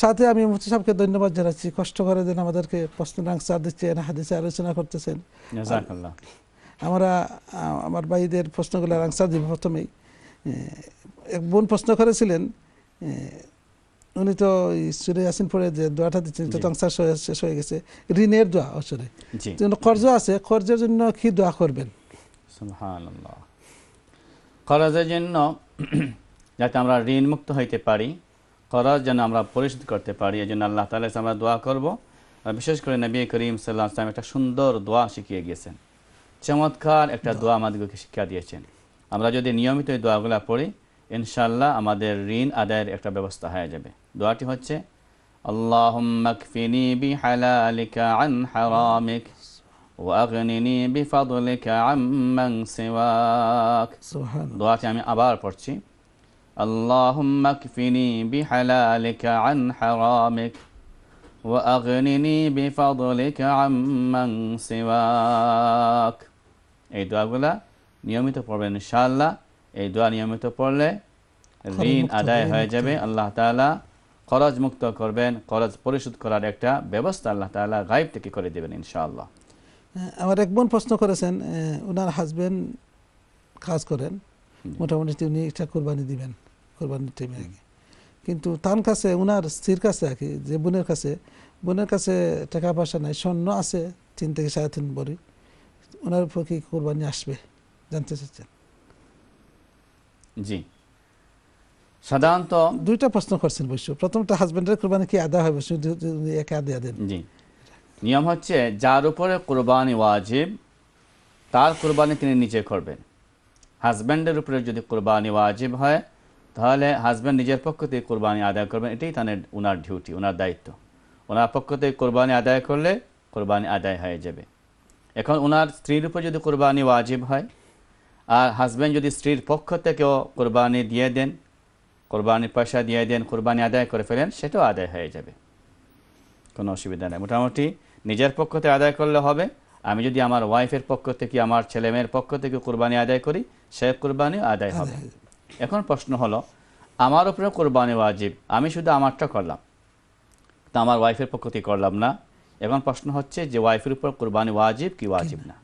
সাথে আমি মুফতি সাহেবকে ধন্যবাদ জানাচ্ছি, কষ্ট করে যেন আমাদেরকে প্রশ্নের আনসার দিচ্ছেন, হাদিসে আলোচনা করতেছেন। আমরা আমার ভাইদের প্রশ্নগুলোর আনসার দিব। প্রথমেই এক বোন প্রশ্ন করেছিলেন, উনি তো সুরে ইয়াসিন পড়ে যে দোয়াটা দিচ্ছেন তো আনসার শেষ হয়ে গেছে, ঋণের দোয়া। আসলে কর্জ আছে, কর্জের জন্য কি দোয়া করবেন? সুবহানাল্লাহ। কর্জের জন্য যাতে আমরা ঋণ মুক্ত হইতে পারি, কর্জ যেন আমরা পরিশোধ করতে পারি, এই জন্য আল্লাহ তাআলার কাছে আমরা দোয়া করব। আর বিশেষ করে নবী করিম সাল্লাল্লাহু আলাইহি ওয়াসাল্লাম একটা সুন্দর দোয়া শিখিয়ে গেছেন, চমৎকার একটা দোয়া আমাদেরকে শিক্ষা দিয়েছেন। আমরা যদি নিয়মিত এই দোয়াগুলো পড়ি ইনশাআল্লাহ আমাদের ঋণ আদায়ের একটা ব্যবস্থা হয়ে যাবে। দোয়াটি হচ্ছে আল্লাহুম্মা কফিনি বিহালালিকা আন হারামিক ওয়া আগনিনি বিফাদলিকা আম্মান সিওয়াক। সুবহানাল্লাহ। দোয়াটি আমি আবার পড়ছি, আল্লাহুম্মা কফিনি বিহালালিকা আন হারামিক ওয়া আগনিনি বিফাদলিকা আম্মান সিওয়াক। এই দোয়াগুলো নিয়মিত পড়বেন ইনশাআল্লাহ। এই দোয়া নিয়মিত পড়লে ঋণ আদায় হয়ে যাবে, আল্লাহ তাআলা খরচ মুক্ত করবেন, খরচ পরিশোধ করার একটা ব্যবস্থা আল্লাহ তাআলা গায়েব থেকে করে দেবেন ইনশাআল্লাহ। আমার এক বোন প্রশ্ন করেছেন, ওনার হাজবেন্ড কাজ করেন, মোটামুটি উনি একটা কুরবানি দিবেন কুরবানির টাইমে আগে, কিন্তু তার কাছে ওনার স্ত্রীর কাছে আর কি যে বোনের কাছে টাকা পয়সা নাই, স্বর্ণ আছে ৩ থেকে সাড়ে ৩ ভরি, ওনার উপর কি কুরবানি আসবে জানতে চাচ্ছেন? জি, সাধারণত দুইটা প্রশ্ন করছেন বৈশ্য। প্রথমটা হাজবেন্ডের কুরবানি কি আদা হবে? জি, নিয়ম হচ্ছে যার উপরে কুরবানি ওয়াজিব তার কুরবানি তিনি নিজে করবেন। হাজবেন্ডের উপরে যদি কুরবানি ওয়াজিব হয় তাহলে হাজবেন্ড নিজের পক্ষ থেকে কুরবানি আদায় করবেন, এটাই তার ওনার ডিউটি, ওনার দায়িত্ব। ওনার পক্ষ থেকে কোরবানি আদায় করলে কোরবানি আদায় হয়ে যাবে। এখন ওনার স্ত্রীর উপর যদি কোরবানি ওয়াজিব হয় আর হাজব্যান্ড যদি স্ত্রীর পক্ষ থেকেও কোরবানি দিয়ে দেন, কোরবানির পয়সা দিয়ে দেন, কোরবানি আদায় করে ফেলেন, সেটাও আদায় হয়ে যাবে, কোনো অসুবিধা নেই। মোটামুটি নিজের পক্ষ থেকে আদায় করলে হবে। আমি যদি আমার ওয়াইফের পক্ষ থেকে, আমার ছেলেমেয়ের পক্ষ থেকে কোরবানি আদায় করি, সে কোরবানি আদায় হবে। এখন প্রশ্ন হলো, আমার উপরে কোরবানি ওয়াজিব, আমি শুধু আমারটা করলাম, তা আমার ওয়াইফের পক্ষ থেকে করলাম না। এখন প্রশ্ন হচ্ছে যে ওয়াইফের উপর কোরবানি ওয়াজিব কি ওয়াজিব না?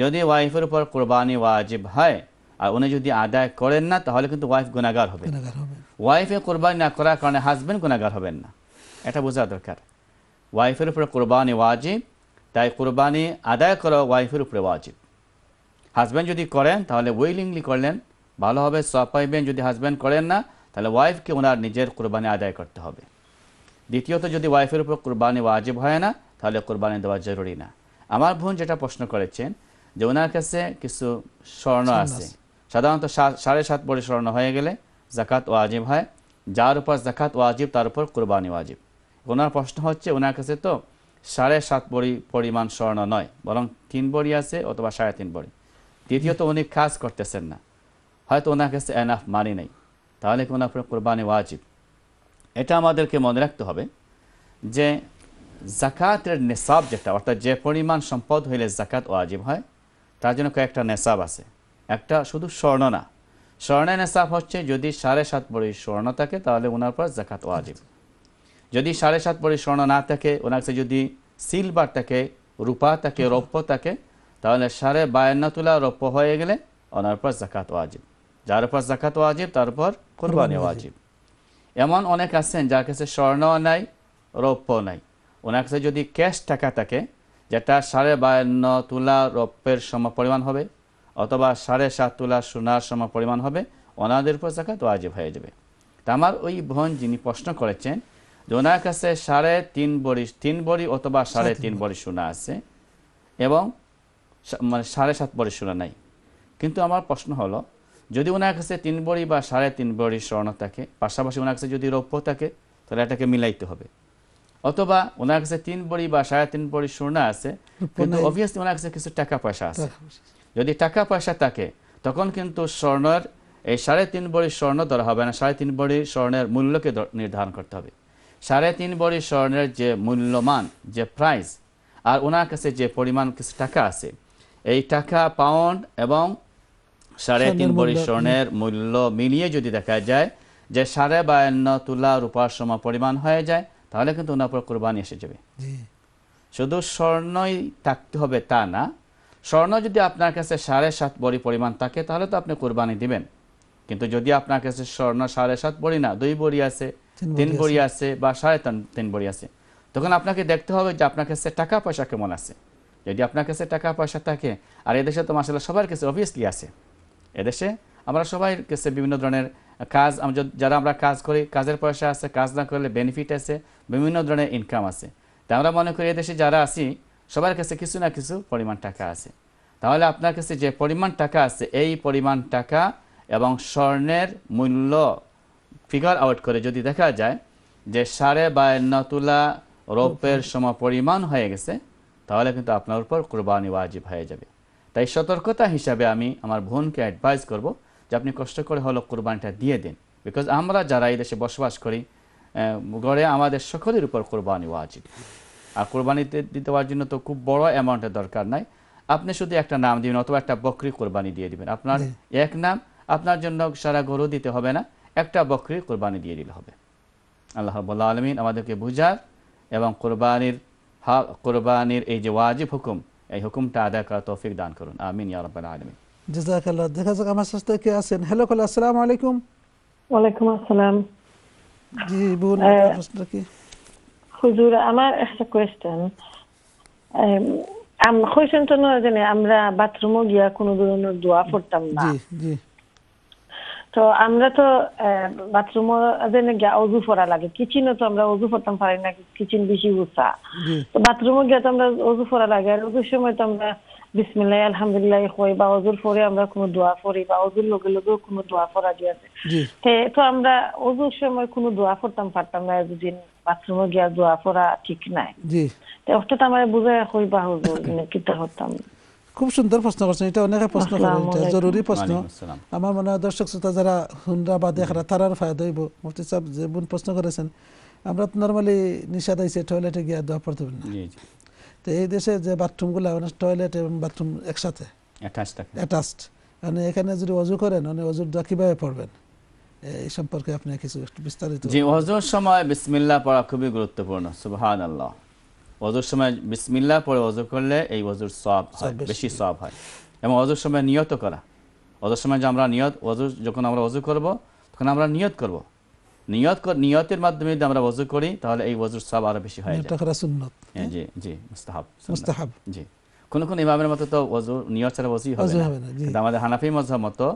যদি ওয়াইফের উপর কোরবানি ওয়াজিব হয় আর উনি যদি আদায় করেন না, তাহলে কিন্তু ওয়াইফ গুনাহগার হবে। ওয়াইফে কোরবানি না করার কারণে হাজব্যান্ড গুনাহগার হবেন না, এটা বোঝা দরকার। ওয়াইফের উপরে কোরবানি ওয়াজিব, তাই কোরবানি আদায় করা ওয়াইফের উপরে ওয়াজিব। হাজব্যান্ড যদি করেন তাহলে উইলিংলি করলেন, ভালো হবে, সওয়াব পাবেন। যদি হাজব্যান্ড করেন না, তাহলে ওয়াইফকে ওনার নিজের কোরবানি আদায় করতে হবে। দ্বিতীয়ত, যদি ওয়াইফের উপর কোরবানি ওয়াজিব হয় না, তাহলে কোরবানি দেওয়া জরুরি না। আমার বোন যেটা প্রশ্ন করেছেন যে ওনার কাছে কিছু স্বর্ণ আছে, সাধারণত 7.5 ভরি স্বর্ণ হয়ে গেলে যাকাত ওয়াজিব হয়। যার উপর যাকাত ওয়াজিব তার উপর কোরবানি ওয়াজিব। ওনার প্রশ্ন হচ্ছে ওনার কাছে তো 7.5 ভরি পরিমাণ স্বর্ণ নয়, বরং 3 ভরি আছে অথবা 3.5 ভরি। দ্বিতীয়ত, উনি কাজ করতেছেন না, হয়তো ওনার কাছে এনাফ মানি নেই, তাহলে ওনার উপর কোরবানি ওয়াজিব। এটা আমাদেরকে মনে রাখতে হবে যে যাকাতের নেশাব যেটা, অর্থাৎ যে পরিমাণ সম্পদ হইলে যাকাত ওয়াজিব হয়, তার জন্য কয়েকটা নেশাব আছে। একটা শুধু স্বর্ণ না, স্বর্ণের নেশাব হচ্ছে যদি 7.5 ভরি স্বর্ণ থাকে তাহলে ওনার উপর যাকাত ওয়াজিব। যদি 7.5 ভরি স্বর্ণ না থাকে, ওনার কাছে যদি সিলভার থাকে, রূপা থাকে, রৌপ্য থাকে, তাহলে 52.5 তুলা রৌপ্য হয়ে গেলে ওনার উপর যাকাত ওয়াজিব। যার উপর যাকাত ওয়াজিব তার উপর কোরবানি ওয়াজিব। এমন অনেক আছেন যার কাছে স্বর্ণ নাই, রৌপ্য নাই, ওনার কাছে যদি ক্যাশ টাকা থাকে, যেটা 52.5 তুলা রৌপ্যের সমপরিমাণ হবে অথবা 7.5 তুলা সোনার সমপরিমাণ হবে, ওনাদের উপর যাকাত ওয়াজিব হয়ে যাবে। তা আমার ওই বোন যিনি প্রশ্ন করেছেন, ওনার কাছে 3.5 ভরি অথবা 3.5 ভরি সোনা আছে এবং মানে 7.5 ভরি সোনা নাই, কিন্তু আমার প্রশ্ন হলো যদি ওনার কাছে 3 ভরি বা 3.5 ভরি স্বর্ণ থাকে, পাশাপাশি ওনার কাছে যদি রৌপ্য থাকে, তাহলে এটাকে মিলাইতে হবে। অথবা ওনার কাছে 3 ভরি বা 3.5 ভরি সোনা আছে, কিন্তু অবভিয়াসলি ওনার কাছে কিছু টাকা পয়সা আছে। যদি টাকা পয়সা থাকে তখন কিন্তু স্বর্ণের এই 3.5 ভরি স্বর্ণ ধরা হবে না, 3.5 ভরি স্বর্ণের মূল্যকে নির্ধারণ করতে হবে। 3.5 ভরি স্বর্ণের যে মূল্যমান, যে প্রাইস, আর ওনার কাছে যে পরিমাণ কিছু টাকা আছে, এই টাকা পাউন্ড এবং 3.5 ভরি স্বর্ণের মূল্য মিলিয়ে যদি দেখা যায় যে 52.5 তুলা রূপার সমপরিমাণ হয়ে যায়, তাহলে কিন্তু ওনার উপর কোরবানি এসে যাবে। শুধু স্বর্ণই থাকতে হবে তা না, স্বর্ণ যদি আপনার কাছে 7.5 ভরি পরিমাণ থাকে তাহলে তো আপনি কোরবানি দিবেন, কিন্তু যদি আপনার কাছে স্বর্ণ 7.5 ভরি না, 2 ভরি আছে, 3 ভরি আছে বা 3.5 ভরি আছে, তখন আপনাকে দেখতে হবে যে আপনার কাছে টাকা পয়সা কেমন আছে। যদি আপনার কাছে টাকা পয়সা থাকে, আর এদেশে তো মাশাআল্লাহ সবার কাছে অবভিয়াসলি আছে, এদেশে আমরা সবাই কাছে বিভিন্ন ধরনের কাজ, যারা আমরা কাজ করি কাজের পয়সা আছে, কাজ না করলে বেনিফিট আছে, বিভিন্ন ধরনের ইনকাম আছে। তাই আমরা মনে করি এদেশে যারা আছি সবার কাছে কিছু না কিছু পরিমাণ টাকা আছে। তাহলে আপনার কাছে যে পরিমাণ টাকা আছে, এই পরিমাণ টাকা এবং স্বর্ণের মূল্য ফিগার আউট করে যদি দেখা যায় যে 52.5 তুলা রৌপ্যের সমপরিমাণ হয়ে গেছে, তাহলে কিন্তু আপনার উপর কোরবানি ওয়াজিব হয়ে যাবে। তাই সতর্কতা হিসাবে আমি আমার বোনকে অ্যাডভাইস করব যে আপনি কষ্ট করে হলো কোরবানিটা দিয়ে দিন, বিকজ আমরা যারা এই দেশে বসবাস করি, গড়ে আমাদের সকলের উপর কোরবানি ওয়াজিব। আর কোরবানিতে দেওয়ার জন্য তো খুব বড় অ্যামাউন্টের দরকার নাই, আপনি শুধু একটা নাম দিবেন অথবা একটা বকরি কোরবানি দিয়ে দিবেন। আপনার এক নাম, আপনার জন্য সারা গরু দিতে হবে না, একটা বকরির কোরবানি দিয়ে দিলে হবে। আল্লাহ রাব্বুল আলামিন আমাদেরকে বুঝার এবং কোরবানির এই যে ওয়াজিব হুকুম, এই হুকুমটা আদায় করার তৌফিক দান করুন, আমিন ইয়া রাব্বাল আলামিন। জাযাকাল্লাহ। দেখা যাক আমার সাথে কে আছেন। হ্যালো, আসসালামু আলাইকুম। ওয়া আলাইকুম আসসালাম। জি বোন, প্রশ্ন কি? হুজুর, আমার একটা কোশ্চেন। কোশ্চেনটা হলো যে আমরা বাথরুমে গিয়া কোনো ধরনের দোয়া পড়তাম না। জি জি। তো আমরা তো বাথরুম গিয়া অজু পড়া লাগে, কিচেনে তো আমরা অজু পড়তাম পারি না, কিচেন বেশি উঁচা। তো বাথরুমে গিয়ে তো আমরা অজু পড়া লাগে, আর অজুর সময় তো আমরা বিসমিল্লাহ আলহামদুলিল্লাহ হই বা অজুর পরে আমরা কোনো দোয়া পড়ি বা অজুর লগে লগেও কোনো দোয়া পড়া গিয়েছে। তো আমরা অজুর সময় কোনো দোয়া পড়তাম পারতাম না, যদি বাথরুমে গিয়া দোয়া পড়া ঠিক নাই। জি ওটা তো আমরা বুঝাই কইবা হবো কিটা হতাম। খুব সুন্দর প্রশ্ন করছেন, এটা অনেক প্রশ্ন করেন, এটা জরুরি প্রশ্ন। আমার মনে হয় দর্শক শ্রোতা যারা হুনরা বা দেখরা তারার ফায়দা হইব। মুফতি সাহেব যে বোন প্রশ্ন করেছেন, আমরা তো নর্মালি নিষেধ আছে টয়লেটে গিয়া দোয়া পড়তে পারবেন না। জি জি তো এই দেশে যে বাথরুমগুলো মানে টয়লেট এবং বাথরুম একসাথে অ্যাটাচড থাকে, অ্যাটাচড, মানে এখানে যদি ওযু করেন মানে ওযুর দোয়া কিভাবে পড়বেন এই সম্পর্কে আপনি কিছু বিস্তারিত। জি ওযুর সময় বিসমিল্লাহ পড়া খুবই গুরুত্বপূর্ণ। সুবহানাল্লাহ, ওযুর সময় বিসমিল্লাহ পড়ে ওযু করলে এই ওযুর সওয়াব হয়, বেশি সওয়াব হয়। এবং ওযুর সময় নিয়ত করা, ওযুর সময় যে আমরা নিয়ত, ওযু যখন আমরা ওযু করব তখন আমরা নিয়ত করব, নিয়তের মাধ্যমে যদি আমরা ওযু করি তাহলে এই ওযুর সওয়াব আরো বেশি হয়। নিয়ত করা সুন্নাত। জি জি মুস্তাহাব, মুস্তাহাব। জি কোন কোন ইমামের মতো তো ওযু নিয়ত ছাড়া ওযু হবে না, কিন্তু আমাদের হানাফি মাযহাব মতো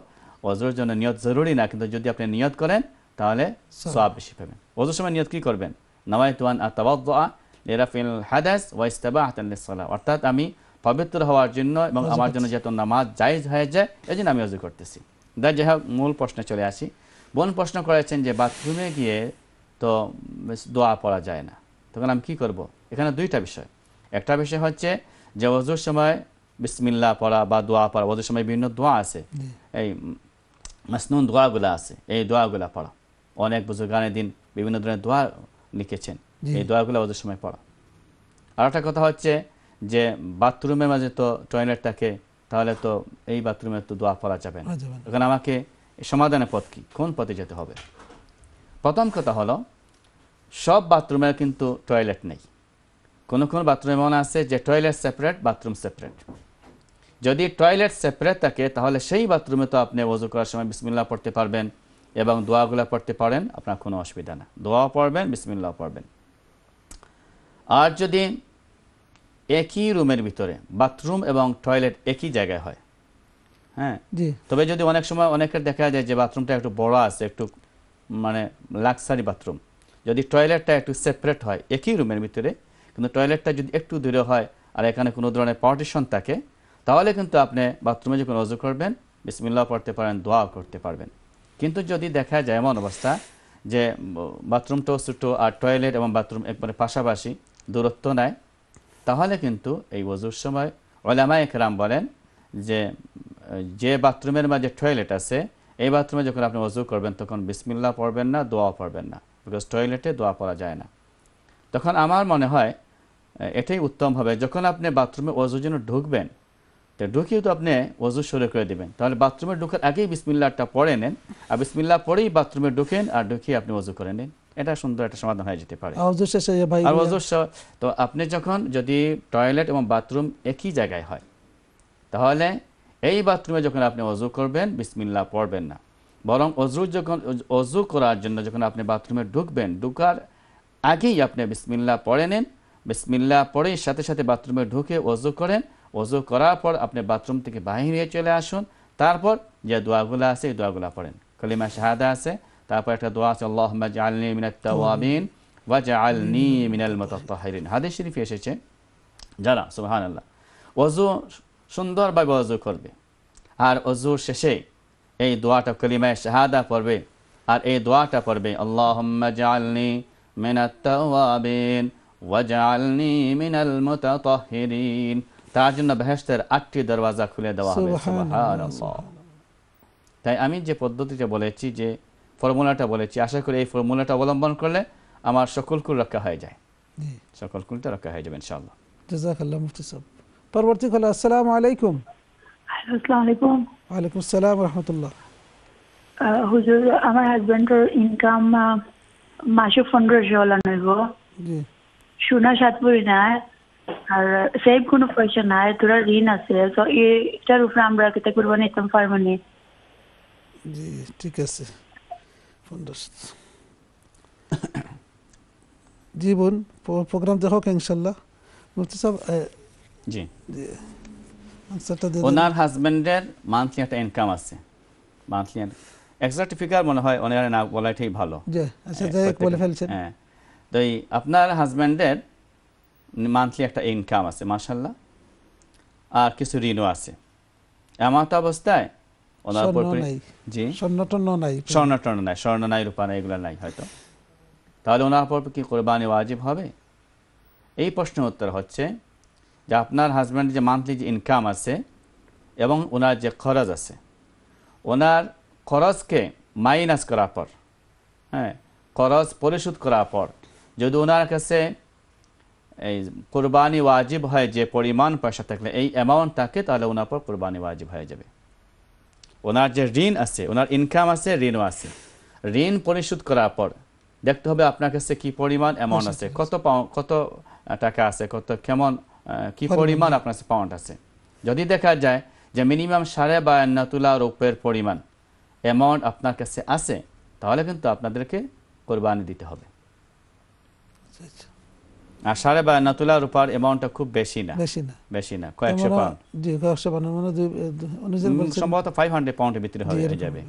ওযুর জন্য নিয়ত জরুরি না, কিন্তু যদি আপনি নিয়ত করেন তাহলে সওয়াব বেশি পাবেন। ওযুর সময় নিয়ত কি করবেন? নাওয়াইতু আন আতাওয়াদ্দা লিরাফিল হাদাস ওয়া ইসতিবাহাতান লিসসালাহ, অর্থাৎ আমি পবিত্র হওয়ার জন্য এবং আমার জন্য যেহেতু নামাজ জায়েজ হয়ে যায় এই জন্য আমি ওযু করতেছি। যাই হোক মূল প্রশ্নে চলে আসি। বোন প্রশ্ন করেছেন যে বাথরুমে গিয়ে তো দোয়া পড়া যায় না, তখন আমি কী করব? এখানে দুইটা বিষয়, একটা বিষয় হচ্ছে যে ওযুর সময় বিসমিল্লাহ পড়া বা দোয়া পড়া, ওযুর সময় বিভিন্ন দোয়া আছে, এই মাসনুন দোয়াগুলো আছে, এই দোয়াগুলো পড়া। অনেক বুজুর্গানের দিন বিভিন্ন ধরনের দোয়া লিখেছেন, এই দোয়াগুলো ওযুর সময় পড়া। আর একটা কথা হচ্ছে যে বাথরুমের মাঝে তো টয়লেট থাকে, তাহলে তো এই বাথরুমে তো দোয়া পড়া যাবে না, তখন আমাকে সমাধানের পথ কী, কোন পথে যেতে হবে? প্রথম কথা হলো সব বাথরুমে কিন্তু টয়লেট নেই, কোনো কোনো বাথরুমে এমন আছে যে টয়লেট সেপারেট, বাথরুম সেপারেট। যদি টয়লেট সেপারেট থাকে তাহলে সেই বাথরুমে তো আপনি ওযু করার সময় বিসমিল্লাহ পড়তে পারবেন এবং দোয়াগুলো পড়তে পারেন, আপনার কোনো অসুবিধা না, দোয়াও পড়বেন বিসমিল্লাহ পড়বেন। আর যদি একই রুমের ভিতরে বাথরুম এবং টয়লেট একই জায়গায় হয়, হ্যাঁ জি, তবে যদি অনেক সময় অনেকের দেখা যায় যে বাথরুমটা একটু বড় আছে, একটু মানে লাক্সারি বাথরুম, যদি টয়লেটটা একটু সেপারেট হয় একই রুমের ভিতরে, কিন্তু টয়লেটটা যদি একটু দূরে হয় আর এখানে কোনো ধরনের পার্টিশন থাকে, তাহলে কিন্তু আপনি বাথরুমে যখন ওযু করবেন বিসমিল্লাহ পড়তে পারেন, দোয়া করতে পারবেন। কিন্তু যদি দেখা যায় এমন অবস্থা যে বাথরুমটাও ছোটো আর টয়লেট এবং বাথরুম একবারে পাশাপাশি, দূরত্ব নেয়, তাহলে কিন্তু এই ওযুর সময় উলামায়ে কেরাম বলেন যে যে বাথরুমের মাঝে টয়লেট আছে এই বাথরুমে যখন আপনি ওযু করবেন তখন বিসমিল্লাহ পড়বেন না, দোয়া পড়বেন না, বিকজ টয়লেটে দোয়া পড়া যায় না। তখন আমার মনে হয় এটাই উত্তম হবে, যখন আপনি বাথরুমে ওযুর জন্য ঢুকবেন তো ঢুকিয়ে তো আপনি ওযু শুরু করে দেবেন, তাহলে বাথরুমে ঢুকার আগেই বিসমিল্লাহটা পড়ে নেন, আর বিসমিল্লাহ পড়েই বাথরুমে ঢুকেন আর ঢুকিয়ে আপনি ওযু করে নেন, এটা সুন্দর একটা সমাধান হয়ে যেতে পারে। আর ওযুর তো আপনি যখন যদি টয়লেট এবং বাথরুম একই জায়গায় হয় তাহলে এই বাথরুমে যখন আপনি ওযু করবেন বিসমিল্লাহ পড়বেন না, বরং ওযু করার জন্য যখন আপনি বাথরুমে ঢুকবেন ঢুকার আগেই আপনি বিসমিল্লাহ পড়ে নেন, বিসমিল্লাহ পড়েই সাথে সাথে বাথরুমে ঢুকে ওযু করেন, ওযু করার পর আপনি বাথরুম থেকে বাহিরে চলে আসুন, তারপর যে দোয়াগুলো আছে এই দোয়াগুলো পড়েন। কলিমা শাহাদা আছে, তারপর একটা দোয়া আছে আল্লাহুম্মা জাআলনি মিনাত তাওয়াবিন ওয়া জাআলনি মিনাল মুতাতাহহিরিন, হাদিস শরীফে এসেছে যারা সুবহানাল্লাহ ওযু সুন্দরভাবে ওযু করবে আর ওযুর শেষে এই দোয়াটা কলিমায়ে শাহাদা পড়বে, আর এই দোয়াটা পড়বে আল্লাহুম্মা জাআলনি মিনাত তাওয়াবিন ওয়া জাআলনি মিনাল মুতাতাহহিরিন, তার জন্য বেহেশতের ৮টি দরওয়াজা খুলে দেওয়া হবে সুবহানাল্লাহ। তাই আমি যে পদ্ধতিটা বলেছি, যে ফর্মুলাটা বলেছি, আশা করি এই ফর্মুলাটা অবলম্বন করলে আমার সকলকুল রক্ষা হয়ে যায়, সকলকুলটা রক্ষা হয়ে যাবে ইনশাআল্লাহ। জাযাকাল্লাহ মুফতি সাহেব। পরবর্তী হলো আসসালামু আলাইকুম। আসসালামু আলাইকুম। ওয়া আলাইকুম আসসালাম ওয়া রাহমাতুল্লাহ। হুজুর আমার হাজবেন্ডের ইনকাম মাসে 15,000 নেবো। জি। সোনা সাতপুরি না আর সেভ কোনো পয়সা নাই, তোরা ঋণ আছে, তো এটার উপরে আমরা কত কুরবানি ইনকাম ফার্মানি? জি ঠিক আছে। জীবন প্রোগ্রাম দেখো ইনশাআল্লাহ। মুফতি সাহেব জি ওনার হাজবেন্ডের মান্থলি একটা ইনকাম আছে, মান্থলি এক্সাক্ট ফিগার মনে হয় ওনার না বলাটাই ভালো। জি আচ্ছা যাই বলে ফেলছেন। হ্যাঁ তো আপনার হাজবেন্ডের মান্থলি একটা ইনকাম আছে মাশাআল্লাহ, আর কিছু ঋণও আছে। এমন অবস্থায় ওনার উপর জি স্বর্ণটন নাই, স্বর্ণ নাই, রূপা নাই, এগুলো নাই হয়তো। তাহলে ওনার পর কি কুরবানি ওয়াজিব হবে? এই প্রশ্নের উত্তর হচ্ছে যে আপনার হাজব্যান্ড যে মান্থলি যে ইনকাম আছে এবং ওনার যে খরচ আছে, ওনার খরচকে মাইনাস করার পর, হ্যাঁ, খরচ পরিশোধ করার পর যদি ওনার কাছে এই কুরবানি ওয়াজিব হয় যে পরিমাণ পয়সা থাকলে এই অ্যামাউন্ট থাকে, তাহলে ওনার পর কুরবানি ওয়াজিব হয়ে যাবে। ওনার যে ঋণ আছে, ওনার ইনকাম আছে, ঋণও আছে, ঋণ পরিশোধ করার পর দেখতে হবে আপনার কাছে কী পরিমাণ অ্যামাউন্ট আছে, কত টাকা আছে, কেমন কী পরিমাণ আপনার কাছে পাউন্ড আছে। যদি দেখা যায় যে মিনিমাম ৫.৫ তুলা রূপের পরিমাণ অ্যামাউন্ট আপনার কাছে আছে, তাহলে কিন্তু আপনাদেরকে কোরবানি দিতে হবে। আর ৫.৫ তুলা রূপার অ্যামাউন্টটা খুব বেশি না, কয়েকশো পাউন্ড, সম্ভবত ৫০০ পাউন্ডের ভিতরে হয়ে যাবে।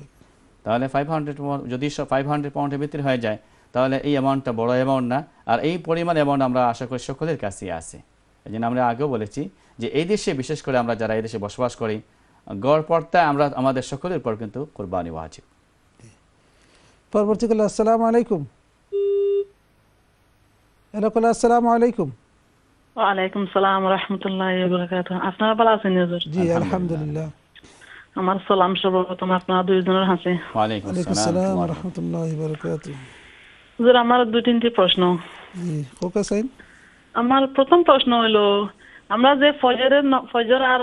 তাহলে ৫০০ পাউন্ডের ভিতরে হয়ে যায়, তাহলে এই অ্যামাউন্টটা বড় অ্যামাউন্ট না। আর এই পরিমাণ অ্যামাউন্ট আমরা আশা করি সকলের কাছেই আছে। এই জন্য আমরা আগেও বলেছি যে এই দেশে, বিশেষ করে আমরা যারা এই দেশে বসবাস করি, গড়পড়তায় আমরা আমাদের সকলের পর কিন্তু কোরবানি ওয়াজিব। পরবর্তীকালে আসসালামু আলাইকুম। হ্যালো, আসসালামু আলাইকুম। ওয়া আলাইকুম সালাম ওয়া রাহমাতুল্লাহি ওয়া বারাকাতুহু। আপনারা ভালো আছেন? জি আলহামদুলিল্লাহ। আমার সালাম সর্বপ্রথম আপনারা দুইজনের কাছে। ওয়া আলাইকুম আসসালাম ওয়া রাহমাতুল্লাহি ওয়া বারাকাতুহু। হুজুর, আমার দুই তিনটি প্রশ্ন। জি, ওকে সাইন। আমার প্রথম প্রশ্ন হলো, আমরা যে ফজর আর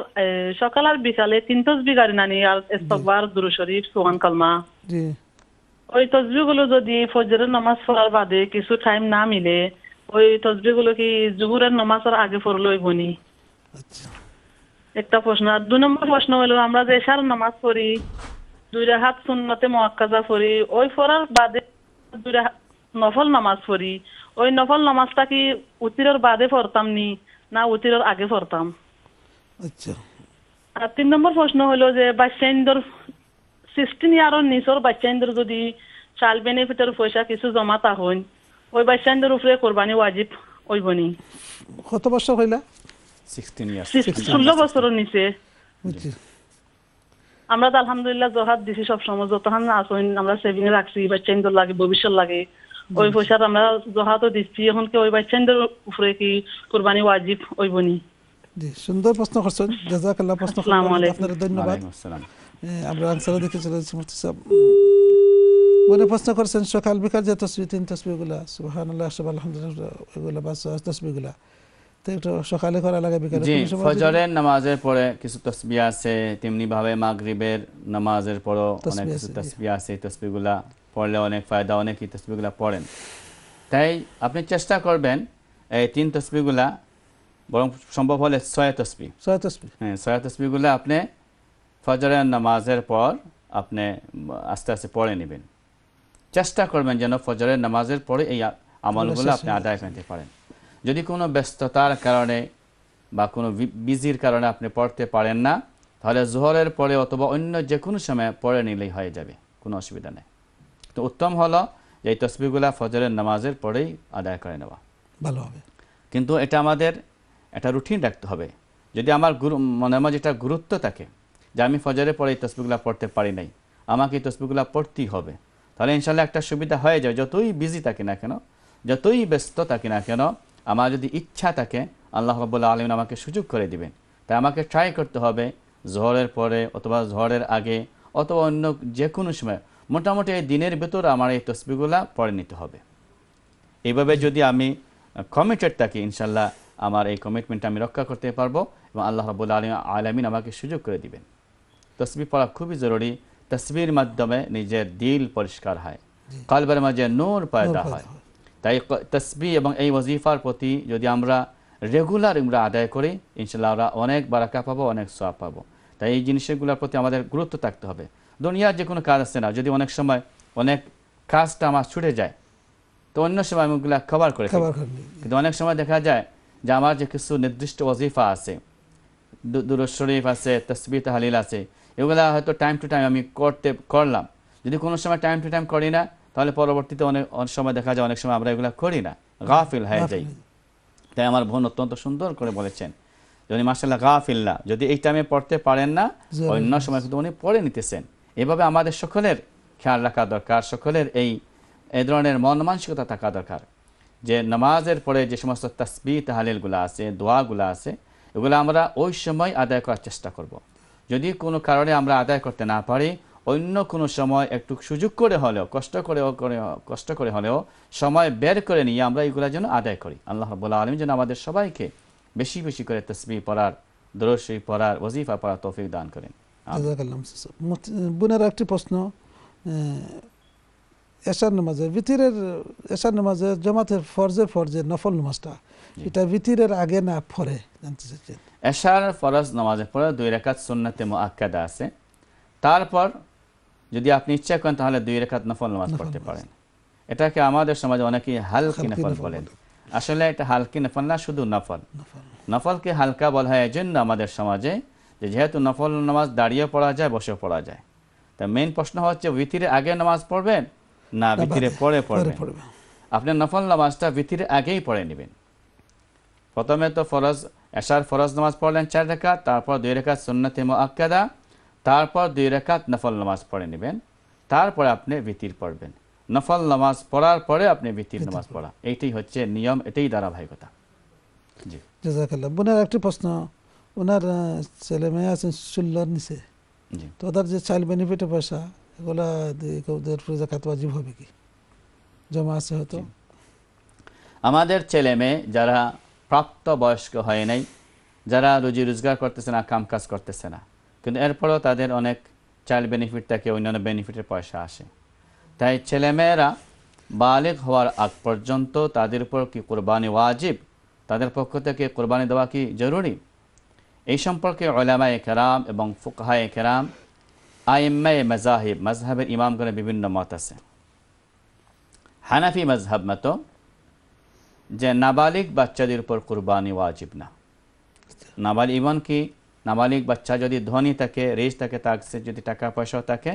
সকাল আর বিকালে ৩ তসবিহ গাড়ি নানি আর ইস্তিগফার, দুরূদ শরীফ, সুবহান কালমা, জি, ওই তসবিহগুলো যদি ফজরের নামাজ পড়ার বাদে কিছু টাইম না মিলে, ওই তসবিহগুলো কি জুহরের নামাজের আগে পড়লে হইবনি? আচ্ছা, একটা প্রশ্ন। আর দুই নম্বর প্রশ্ন হলো, আমরা যে এশার নামাজ পড়ি, দুই রাকাত সুন্নতে মুআক্কাদা পড়ি, ওই পড়ার বাদে দুই রাকাত নফল নামাজ পড়ি, ওই নফল নামাজটা কি উতিরের বাদে পড়তাম নি না উতিরের আগে পড়তাম? আচ্ছা। আর তিন নম্বর প্রশ্ন হলো যে বাচ্চাইন্দর 16 ইয়ারের নিচর বাচ্চাইন্দর যদি চাইল্ড বেনিফিটের পয়সা কিছু জমাতা হন, ওই বাচ্চাইন্দর উপরে কোরবানি ওয়াজিব হইবনি? কত বছর হইলা? 16 বছরের নিচে। আমরা তো আলহামদুলিল্লাহ জহাত দিছি সবসময়, যতক্ষণ আসুন আমরা সেভিং রাখছি, বাচ্চাইন্দর লাগে, ভবিষ্যৎ লাগে, ওই পয়সার আমরা জহাতও দিচ্ছি। এখন কি ওই বাচ্চাইন্দর উপরে কি কোরবানি ওয়াজিব হইবনি? জি, সুন্দর প্রশ্ন করছেন, জাযাকাল্লাহ। প্রশ্ন আপনাদের ধন্যবাদ। আমরা আনসারে দেখে চলেছি। মুফতি সাহেব মনে প্রশ্ন করছেন, সকাল বিকাল যে তসবিহ, 3 তসবিহগুলা সুবহানাল্লাহ আলহামদুলিল্লাহ, ওইগুলা বা তসবিহগুলা সকালে করা লাগে, বিকালে? ফজরের নামাজের পরে কিছু তসবিহ আছে, তেমনি ভাবে মাগরিবের নামাজের পরে অনেক কিছু তসবিহ আছে, তসবিহগুলা পড়লে অনেক ফায়দা, অনেকেই তসবিহগুলা পড়েন। তাই আপনি চেষ্টা করবেন এই 3 তসবিহগুলা, বরং সম্ভব হলে 6 তসবিহ, হ্যাঁ, 6 তসবিহগুলা আপনি ফজরের নামাজের পর আপনি আস্তে আস্তে পড়ে নেবেন। চেষ্টা করবেন যেন ফজরের নামাজের পরে এই আমলগুলো আপনি আদায় করতে পারেন। যদি কোনো ব্যস্ততার কারণে বা কোনো বিজির কারণে আপনি পড়তে পারেন না, তাহলে জোহরের পরে অথবা অন্য যে কোনো সময় পড়ে নিলেই হয়ে যাবে, কোনো অসুবিধা নেই। তো উত্তম হলো এই তসবিহগুলা ফজরের নামাজের পরেই আদায় করে নেওয়া ভালো হবে। কিন্তু এটা আমাদের একটা রুটিন রাখতে হবে। যদি আমার মনে হয় যেটা গুরুত্ব থাকে যে আমি ফজরের পরে এই তসবিহগুলা পড়তে পারি নাই, আমাকে এই তসবিহগুলা পড়তেই হবে, তাহলে ইনশাআল্লাহ একটা সুবিধা হয়ে যায়। যতই বিজি থাকি না কেন, যতই ব্যস্ত থাকি না কেন, আমার যদি ইচ্ছা থাকে আল্লাহ রাব্বুল আলামিন আমাকে সুযোগ করে দিবেন। তাই আমাকে ট্রাই করতে হবে জোহরের পরে অথবা জোহরের আগে অথবা অন্য যে কোনো সময় মোটামুটি এই দিনের ভেতর আমার এই তসবিহগুলা পড়ে নিতে হবে। এইভাবে যদি আমি কমিটেড থাকি, ইনশাআল্লাহ আমার এই কমিটমেন্টটা আমি রক্ষা করতে পারবো এবং আল্লাহ রাব্বুল আলামিন আমাকে সুযোগ করে দিবেন। তসবিহ পড়া খুবই জরুরি। তসবির মাধ্যমে নিজের দিল পরিষ্কার হয়, কলবের মাঝে নূর পয়দা হয়। তাই তসবিহ এবং এই ওয়াজিফার প্রতি যদি আমরা রেগুলার আদায় করি, ইনশাআল্লাহ আমরা অনেক বারাকা পাবো, অনেক সওয়াব পাবো। তাই এই জিনিসগুলোর প্রতি আমাদের গুরুত্ব থাকতে হবে। দুনিয়ার যে কোনো কাজ আছে না, যদি অনেক সময় অনেক কাজটা আমার ছুটে যায়, তো অন্য সময় আমি ওগুলো কভার করে থাকি। কিন্তু অনেক সময় দেখা যায় যে আমার যে কিছু নির্দিষ্ট ওয়াজিফা আছে, দুরূদ শরীফ আছে, তসবিহ তাহলিল আছে, এগুলা হয়তো টাইম টু টাইম আমি করলাম। যদি কোনো সময় টাইম টু টাইম করি না, তাহলে পরবর্তীতে অনেক সময় দেখা যায়, অনেক সময় আমরা এগুলো করি না, গাফিল হয়ে যাই। তাই আমার বোন অত্যন্ত সুন্দর করে বলেছেন, যদি মাশাআল্লাহ গাফিল না, যদি এই টাইমে পড়তে পারেন না, অন্য সময় কিন্তু উনি পড়ে নিতেছেন। এভাবে আমাদের সকলের খেয়াল রাখা দরকার, সকলের এই এই ধরনের মন মানসিকতা থাকা দরকার যে নামাজের পরে যে সমস্ত তাসবিহ তাহলিলগুলো আছে দোয়াগুলো আছে এগুলো আমরা ওই সময় আদায় করার চেষ্টা করব যদি কোনো কারণে আমরা আদায় করতে না পারি অন্য কোনো সময় একটু সুযোগ করে হলেও কষ্ট করে হলেও সময় বের করে নিয়ে আমরা এগুলা যেন আদায় করি আল্লাহ রাব্বুল আলামিন যেন আমাদের সবাইকে বেশি বেশি করে তাসবিহ পড়ার দরুদ শরীফ পড়ার ওয়াজিফা পড়ার তৌফিক দান করেন বুনার একটি প্রশ্ন এশার নামাজে ভিতরের এশার নামাজে জামাতের ফরজে নফল নামাজটা এটা ভিতরের আগে না পরে জানতে চাচ্ছেন এশার ফরজ নামাজের পরে দুই রাকাত সুন্নতে মুআক্কাদা আছে তারপর যদি আপনি ইচ্ছা করেন তাহলে দুই রাকাত নফল নামাজ পড়তে পারেন এটাকে আমাদের সমাজে অনেকেই হালকি নফল বলেন আসলে এটা হালকি নফল না শুধু নফল নফলকে হালকা বলা হয় এজন্য আমাদের সমাজে যে যেহেতু নফল নামাজ দাঁড়িয়ে পড়া যায় বসে পড়া যায় তো মেইন প্রশ্ন হচ্ছে ভিতরে আগে নামাজ পড়বেন না ভিতরে পড়ে পড়বেন আপনি নফল নামাজটা ভিতরে আগেই পড়ে নেবেন প্রথমে তো ফরজ এশার ফরজ নামাজ পড়লেন ৪ রাকাত তারপর ২ রাকাত সুন্নতে মুআক্কাদা তারপর ২ রাকাত নফল নামাজ পড়ে নেবেন তারপর আপনি ভিতর পড়বেন নফল নামাজ পড়ার পরে আপনি ভিতর নামাজ পড়া এইটাই হচ্ছে নিয়ম এটাই ধারাবাহিকতা জি জাযাকাল্লাহ বোনের একটা প্রশ্ন ওনার ছেলে মেয়ে আছেন সুল্লার নিচে জি তো ওদের যে চাইল্ড বেনিফিট পয়সা এগুলা ওদের জাকাত ওয়াজিব হবে কি জমা আছে হতো আমাদের ছেলে মেয়ে যারা প্রাপ্ত বয়স্ক হয় নাই যারা রুজি রোজগার করতেছে না কাম কাজ করতেছে না কিন্তু এরপরও তাদের অনেক চাইল্ড বেনিফিট থাকে অন্যান্য বেনিফিটের পয়সা আসে তাই ছেলেমেয়েরা বালিগ হওয়ার আগ পর্যন্ত তাদের উপর কি কোরবানি ওয়াজিব তাদের পক্ষ থেকে কোরবানি দেওয়া কি জরুরি এই সম্পর্কে উলামায়ে কেরাম এবং ফুকাহায়ে কেরাম আইম্মায়ে মাযাহিব মাযহাবের ইমামগণের বিভিন্ন মত আছে হানাফি মাযহাব মত যে নাবালিগ বাচ্চাদের উপর কোরবানি ওয়াজিব না নাবালিগ ইমান কি নাবালিগ বাচ্চা যদি ধনী থাকে রেজ থাকে তাকে যদি টাকা পয়সা থাকে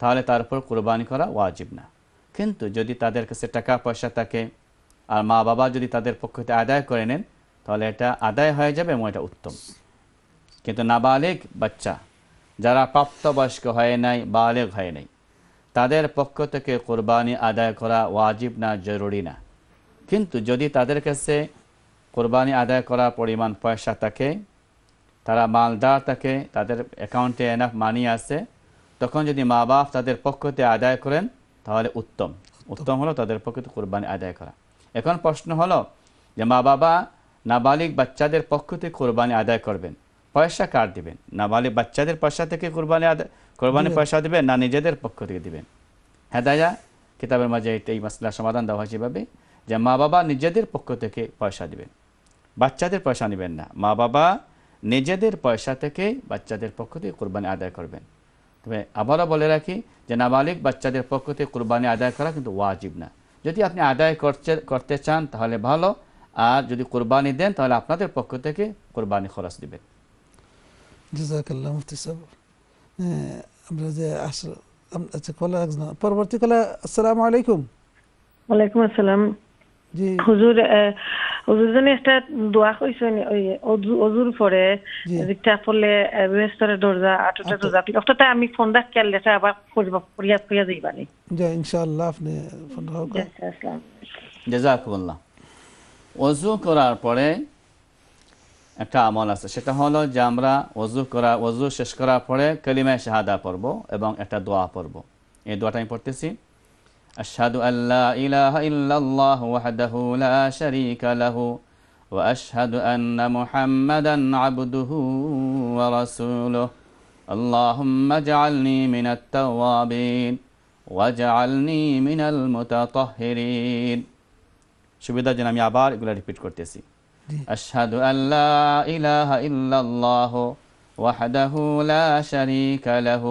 তাহলে তার উপর কুরবানি করা ওয়াজিব না কিন্তু যদি তাদের কাছে টাকা পয়সা থাকে আর মা বাবা যদি তাদের পক্ষ থেকে আদায় করে নেন তাহলে এটা আদায় হয়ে যাবে এবং এটা উত্তম কিন্তু নাবালিগ বাচ্চা যারা প্রাপ্তবয়স্ক হয় নাই বালেগ হয় নাই তাদের পক্ষ থেকে কুরবানি আদায় করা ওয়াজিব না জরুরি না কিন্তু যদি তাদের কাছে কুরবানি আদায় করার পরিমাণ পয়সা থাকে তারা মালদার থাকে তাদের অ্যাকাউন্টে এনাফ মানি আছে তখন যদি মা বাপ তাদের পক্ষতে আদায় করেন তাহলে উত্তম উত্তম হলো তাদের পক্ষতে কুরবানি আদায় করা এখন প্রশ্ন হলো যে মা বাবা নাবালিক বাচ্চাদের পক্ষতে কুরবানি আদায় করবেন পয়সা কার দিবেন নাবালিক বাচ্চাদের পয়সা থেকে কুরবানি পয়সা দিবেন না নিজেদের পক্ষ থেকে দিবেন হেদায়া কিতাবের মাঝে এই মাসলা সমাধান দেওয়া হয়েছে এভাবে যে মা বাবা নিজেদের পক্ষ থেকে পয়সা দিবেন বাচ্চাদের পয়সা নেবেন না মা বাবা নিজেদের পয়সা থেকে বাচ্চাদের পক্ষ থেকে কুরবানি আদায় করবেন তবে আবারও বলে রাখি যে নাবালিক বাচ্চাদের পক্ষ থেকে কুরবানি আদায় করা কিন্তু ওয়াজিব না যদি আপনি আদায় করতে চান তাহলে ভালো আর যদি কুরবানি দেন তাহলে আপনাদের পক্ষ থেকে কুরবানি খরচ দিবেন জাযাকাল্লাহ মুফতি সাহেব আমরা যে আচ্ছা কলা পরবর্তী কলা আসসালামু আলাইকুম ওয়ালাইকুম আসসালাম জি হুজুর ওজনে একটা দোয়া কইছেন ওই ওজুর পরে যেটা পড়লে রেস্টরে দরজা আটটা তো জাতি অতটা আমি ফোন রাখ কে লেখা আবার পরিয়াত কইয়া দিবানি জি ইনশাআল্লাহ আপনি ফোন রাখো জাযাকুমুল্লাহ ওযু করার পরে একটা আমল আছে সেটা হলো যে আমরা ওযু শেষ করার পরে কালিমা শাহাদা পড়ব এবং একটা দোয়া পড়ব এই দোয়াটা আমি পড়তেছি أشهد أن لا إله إلا الله وحده لا شريك له وأشهد أن محمدا عبده ورسوله اللهم اجعلني من التوابين واجعلني من المتطهرين شبيدا جنامي عبار يقول ريبيت كورتيسي أشهد أن لا إله إلا الله وحده لا شريك له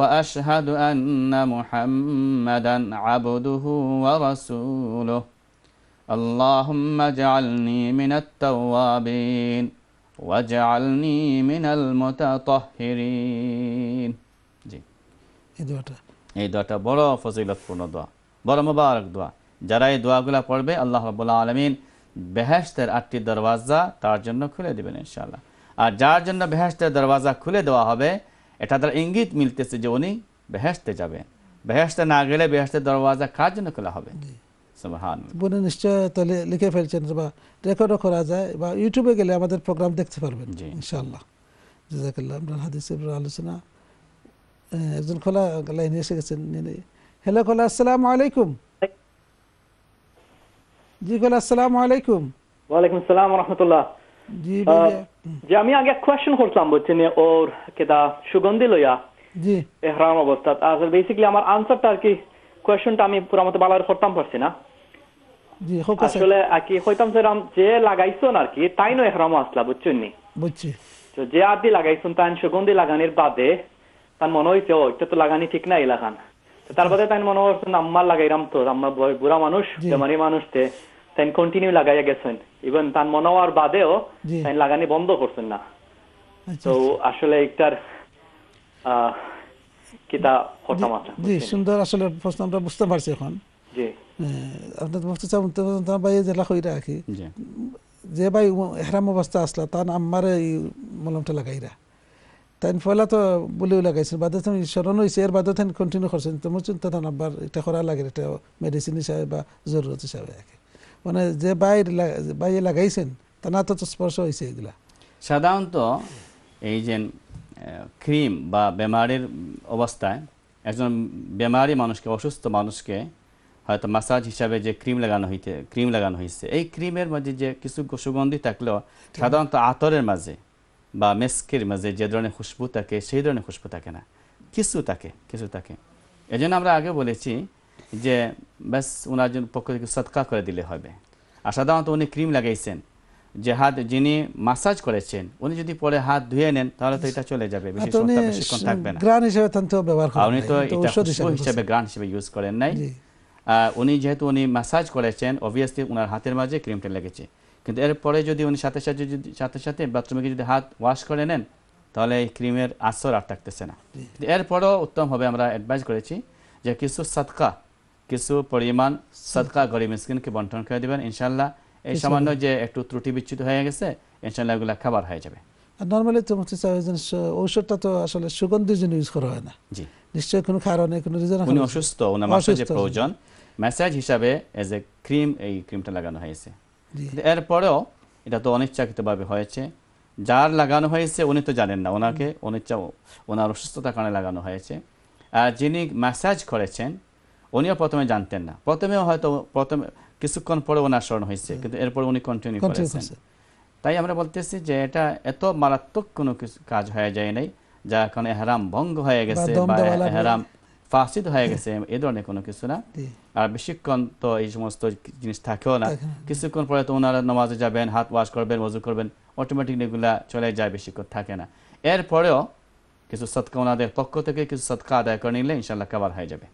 وأشهد أن محمدا عبده ورسوله اللهم اجعلني من التوابين واجعلني من المتطهرين جي এই দোয়াটা বড় ফজিলতপূর্ণ দোয়া বড় মুবারক দোয়া যারা এই দোয়াগুলো পড়বে আল্লাহ রাব্বুল আলামিন বেহেশতের ৮টি দরওয়াজা তার জন্য খুলে দিবেন ইনশাআল্লাহ আর যার জন্য বেহেশতের দরওয়াজা খুলে দেওয়া হবে এটা তার ইঙ্গিত মিলতেছে যে উনি বেহেশতে যাবেন বেহেশতে না গেলে বেহেশতের দরওয়াজা কার জন্য খোলা হবে? সুবহানাল্লাহ। বলে নিশ্চয় তাহলে লিখে ফেলছেন বা রেকর্ডও করা যায় বা ইউটিউবে গেলে আমাদের প্রোগ্রাম দেখতে পারবেন ইনশাআল্লাহ। জাযাকাল্লাহ। আমরা হাদিসের আলোচনা একজন খোলা লাইনে এসে গেছেন। হ্যালো খোলা, আসসালামু আলাইকুম। জি খোলা, আসসালামু আলাইকুম। ওয়া আলাইকুম আসসালাম ওয়া রাহমাতুল্লাহ। জি জি, আমি আগে কোশ্চেন করলাম বলছেন ওর কেদা সুগন্ধি লয়া জি ইহরাম অবস্থা। আসলে বেসিক্যালি আমার আনসারটা আর কি কোশ্চেনটা আমি পুরো মত ভালো করে করতাম পারছি না। জি হোক আসলে আকি কইতাম স্যার আম যে লাগাইছো না আর কি তাই না ইহরাম আসলা বুঝছেন নি? বুঝছি। তো যে আদি লাগাইছো তাই সুগন্ধি লাগানোর বাদে তার মনে হইছে ও এটা তো লাগানি ঠিক না লাগান, তো তার বাদে তাই মনে হচ্ছে না আম্মা লাগাইরাম তো আম্মা বুড়া মানুষ জামানি মানুষ তে তাই কন্টিনিউ লাগাইয়া গেছেন ইভেন তার মনে হওয়ার বাদেও তাই লাগানি বন্ধ করছেন না। তো আসলে একটার কিতা কথা মাত্র। জি সুন্দর, আসলে প্রশ্ন আমরা বুঝতে পারছি এখন। জি আপনার বলতে চাও তো ভাই যে লাগাই রাখি যে ভাই ইহরাম অবস্থা আসলা তার আম্মার এই মলমটা লাগাইরা তাই ফলা তো বলেও লাগাইছেন বাদে তুমি স্মরণ হয়েছে এর বাদে তাই কন্টিনিউ করছেন তোমার চিন্তা তান আব্বার এটা করা লাগে এটা মেডিসিন হিসাবে বা জরুরত হিসাবে রাখে মানে যে বাইরে লাগাইছেন তা না তো স্পর্শ হয়েছে। এগুলা সাধারণত এই যে ক্রিম বা বেমারির অবস্থায় একজন বেমারি মানুষকে অসুস্থ মানুষকে হয়তো ম্যাসাজ হিসাবে যে ক্রিম লাগানো হয়েছে এই ক্রিমের মাঝে যে কিছু সুগন্ধি থাকলেও সাধারণত আতরের মাঝে বা মেস্কের মাঝে যে ধরনের খুশবু থাকে সেই ধরনের খুশবু থাকে না, কিছু থাকে। এই জন্য আমরা আগে বলেছি যে ব্যাস ওনার জন্য পক্ষ থেকে সৎকা করে দিলে হবে। আর সাধারণত উনি ক্রিম লাগাইছেন যে হাত যিনি মাসাজ করেছেন উনি যদি পরে হাত ধুয়ে নেন তাহলে তো এটা চলে যাবে, বেশিক্ষণ থাকবে না। উনি তো এটা হিসেবে গ্রান হিসেবে ইউজ করেন নাই, উনি যেহেতু উনি মাসাজ করেছেন অবভিয়াসলি ওনার হাতের মাঝে ক্রিমটা লেগেছে, কিন্তু এরপরে যদি উনি সাথে সাথে বাথরুমে যদি হাত ওয়াশ করে নেন তাহলে এই ক্রিমের আসর আর থাকতেছে না। এরপরও উত্তম হবে, আমরা অ্যাডভাইস করেছি যে কিছু পরিমাণ সদকা গরিব মিসকিনকে বন্টন করে দেবেন ইনশাআল্লাহ। এই সামান্য যে একটু ত্রুটি বিচ্যুত হয়ে গেছে ইনশাআল্লাহ এগুলা খাবার হয়ে যাবে। আর নরমালি তো হচ্ছে ঔষধটা তো আসলে সুগন্ধির জন্য ইউজ করা হয় না। জি নিশ্চয়ই কোনো কারণে কোনো রিজন আছে, উনি অসুস্থ ওনার মাসাজে প্রয়োজন ম্যাসাজ হিসাবে এজ এ ক্রিম এই ক্রিমটা লাগানো হয়েছে। এরপরেও এটা তো অনিচ্ছাকৃতভাবে হয়েছে, যার লাগানো হয়েছে উনি তো জানেন না, ওনাকে ওনার অসুস্থতার কারণে লাগানো হয়েছে। আর যিনি ম্যাসাজ করেছেন উনিও প্রথমে জানতেন না, প্রথমে কিছুক্ষণ পরে ওনার স্মরণ হয়েছে কিন্তু এরপর উনি কন্টিনিউ করেছেন। তাই আমরা বলতেছি যে এটা এত মারাত্মক কোনো কাজ হয়ে যায় নাই যা কারণে ইহরাম ভঙ্গ হয়ে গেছে বা ইহরাম ফাসিদ হয়ে গেছে, এই ধরনের কোনো কিছু না। আর বেশিক্ষণ তো এই সমস্ত জিনিস থাকেও না, কিছুক্ষণ পরে তো ওনারা নামাজে যাবেন হাত ওয়াশ করবেন ওযু করবেন অটোমেটিকলি এগুলা চলে যায়, বেশিক্ষণ থাকে না। এরপরেও কিছু সদকা ওনাদের পক্ষ থেকে কিছু সদকা আদায় করে নিলে ইনশাআল্লাহ কভার হয়ে যাবে।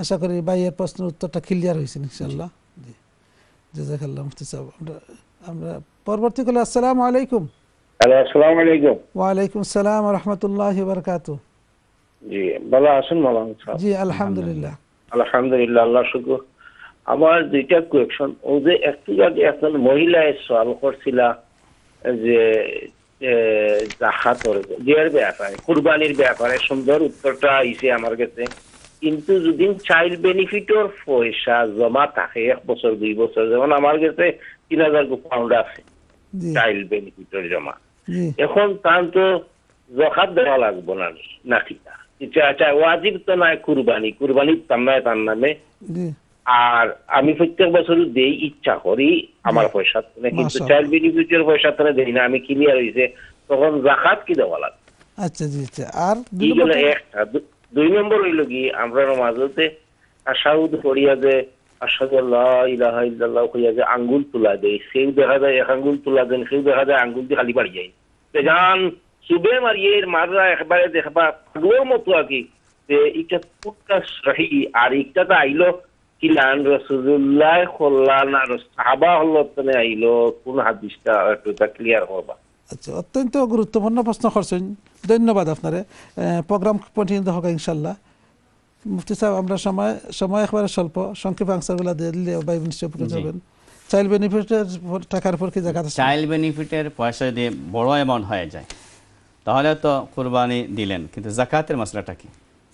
আশা করি ভাইয়ের প্রশ্নের উত্তরটা ক্লিয়ার হয়েছে ইনশাআল্লাহ। জি জাযাকাল্লাহ মুফতি সাহেব। আমরা পরবর্তী কল। আসসালামু আলাইকুম। আসসালামু আলাইকুম। ওয়া আলাইকুম আসসালাম ওয়া রাহমাতুল্লাহি ওয়া বারাকাতুহু। জি ভালো আছেন মাওলানা সাহেব? জি আলহামদুলিল্লাহ, আলহামদুলিল্লাহ, আল্লাহ শুকর। আমার দুইটা কোয়েশ্চন। ও যে একটু আগে একজন মহিলা সওয়াল করছিল যে যাকাতের ব্যাপারে কুরবানির ব্যাপারে সুন্দর উত্তরটা আইছে আমার কাছে, কিন্তু যদি চাইল্ড বেনিফিটর পয়সা জমা থাকে 1 বছর 2 বছর, যেমন আমার কাছে 3000 পাউন্ড আছে চাইল্ড বেনিফিটর জমা, এখন তার তো যাকাত দেওয়া লাগবে না নাকি? আচ্ছা ওয়াজিব তো নাই কুরবানি তার নামে, আর আমি প্রত্যেক বছর দেই ইচ্ছা করি আমার পয়সা, কিন্তু চাইল্ড বেনিফিটর পয়সা তারা দেই না, আমি ক্লিয়ার হয়েছে, তখন যাকাত কি দেওয়া লাগবে? আচ্ছা জি আচ্ছা। আর একটা 2 নম্বর হইল কি আমরা মাঝেতে আশাউদ করিয়া যে আঙ্গুল তোলা দেয়, সেও দেখা যায় এক আঙ্গুল তোলা দেন, সেও দেখা যায় আঙ্গুল দিয়ে খালি বাড়ি যায় যান সুবে মারিয়ে মারা একবারে দেখবা পাগলের মতো আর কি। এটা পুটকা সহি আর একটা তো আইল কি লান রসুল্লাহ হল্লান আর সাহাবা হল্লাতনে আইল, কোন হাদিসটা একটু ক্লিয়ার হবা। আচ্ছা অত্যন্ত গুরুত্বপূর্ণ প্রশ্ন করছেন, ধন্যবাদ আপনারে। প্রোগ্রাম পর্যন্ত হোক ইনশাল্লাহ। মুফতি সাহেব আমরা সময় একবারে স্বল্প, সংক্ষেপে আনসারগুলো দিয়ে দিলে ভাই নিশ্চয় পড়ে যাবেন। চাইল্ড বেনিফিটের টাকার পর কি জাকাত? চাইল্ড বেনিফিটের পয়সা দিয়ে বড় এমন হয়ে যায় তাহলে তো কুরবানি দিলেন, কিন্তু জাকাতের মাসলাটা কি?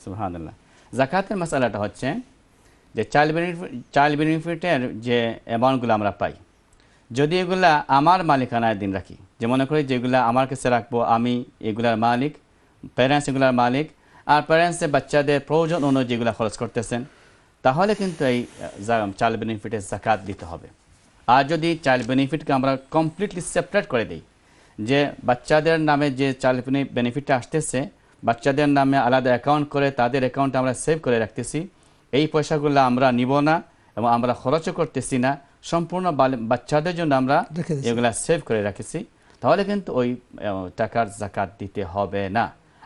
সুবহানাল্লাহ, জাকাতের মাসালাটা হচ্ছে যে চাইল্ড বেনিফিটের যে অ্যামাউন্টগুলো আমরা পাই যদি এগুলা আমার মালিকানায় দিন রাখি যে মনে করি যেগুলা আমার কাছে রাখবো আমি এগুলার মালিক প্যারেন্টস এগুলার মালিক আর প্যারেন্টসে বাচ্চাদের প্রয়োজন অনুযায়ী যেগুলা খরচ করতেছেন তাহলে কিন্তু এই চাইল্ড বেনিফিটের জাকাত দিতে হবে আর যদি চাইল্ড বেনিফিটকে আমরা কমপ্লিটলি সেপারেট করে দেই যে বাচ্চাদের নামে যে চাইল্ড বেনিফিটটা আসতেছে বাচ্চাদের নামে আলাদা অ্যাকাউন্ট করে তাদের অ্যাকাউন্ট আমরা সেভ করে রাখতেছি এই পয়সাগুলো আমরা নিব না এবং আমরা খরচও করতেছি না সম্পূর্ণ বাচ্চাদের জন্য আমরা এগুলা সেভ করে রাখতেছি তাহলে কিন্তু ওই টাকার জাকাত দিতে হবে না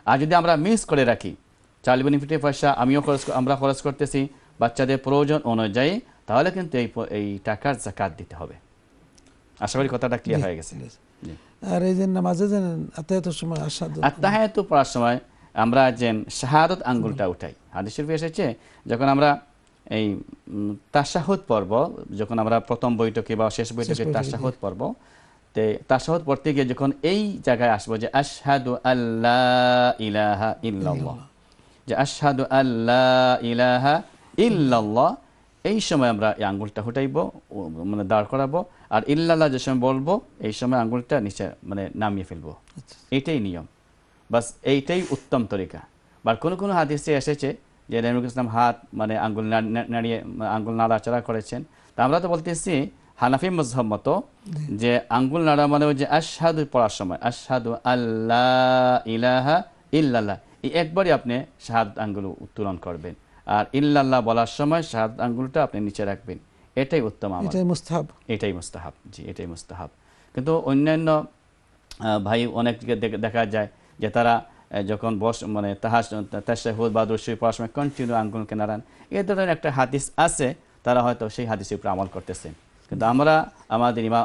আর যদি আমরা মিস করে রাখি চাইল্ড বেনিফিটের পয়সা আমরা খরচ করতেছি বাচ্চাদের প্রয়োজন অনুযায়ী তাহলে কিন্তু এই টাকার জাকাত দিতে হবে আশা করি কথাটা ক্লিয়ার হয়ে গেছে আর এই যে নামাজে যেন আত্তাহিয়াতুর সময় আত্তাহিয়াতু পড়ার সময় আমরা যেন শাহাদাত আঙ্গুলটা উঠাই হাদিস শরীফে এসেছে যখন আমরা এই তাশাহুদ পড়ব যখন আমরা প্রথম বৈঠকে বা শেষ বৈঠকে তাশাহুদ পড়ব তে তাশাহুদ পড়তে গিয়ে যখন এই জায়গায় আসবো যে আশহাদু আল্লা ইলাহা ইল্লাল্লাহ যে আশহাদু আল্লা ইলাহা ইল্লাল্লাহ এই সময় আমরা এই আঙ্গুলটা উঠাইব মানে দাঁড় করাবো আর ইল্লাল্লাহ যে সময় বলবো এই সময় আঙ্গুলটা নিচে মানে নামিয়ে ফেলবো এটাই নিয়ম বাস এইটাই উত্তম তরিকা বা কোনো কোনো হাদিসে এসেছে যে নবী ইসলাম হাত মানে আঙ্গুল নাড়িয়ে আঙ্গুল নাড়াচাড়া করেছেন তা আমরা তো বলতেছি হানাফি মুজহাব মতো যে আঙ্গুল নাড়া মানে যে আশহাদু পড়ার সময় আশহাদু আল্লা ইলাহা ইল্লাল্লাহ এই একবারই আপনি শাহাদাত আঙ্গুল উত্তোলন করবেন আর ইল্লাল্লাহ বলার সময় শাহাদাত আঙ্গুলটা আপনি নিচে রাখবেন এটাই উত্তম আমল এটাই মুস্তাহাব জি এটাই মুস্তাহাব কিন্তু অন্যান্য ভাই অনেককে দেখা যায় যে তারা যখন বস মানে তাশাহুদ বা দুরূদ পড়ার সময় কন্টিনিউ আঙ্গুলকে নাড়ান এই ধরনের একটা হাদিস আছে তারা হয়তো সেই হাদিসের উপর আমল করতেছেন কিন্তু আমরা আমাদের ইমাম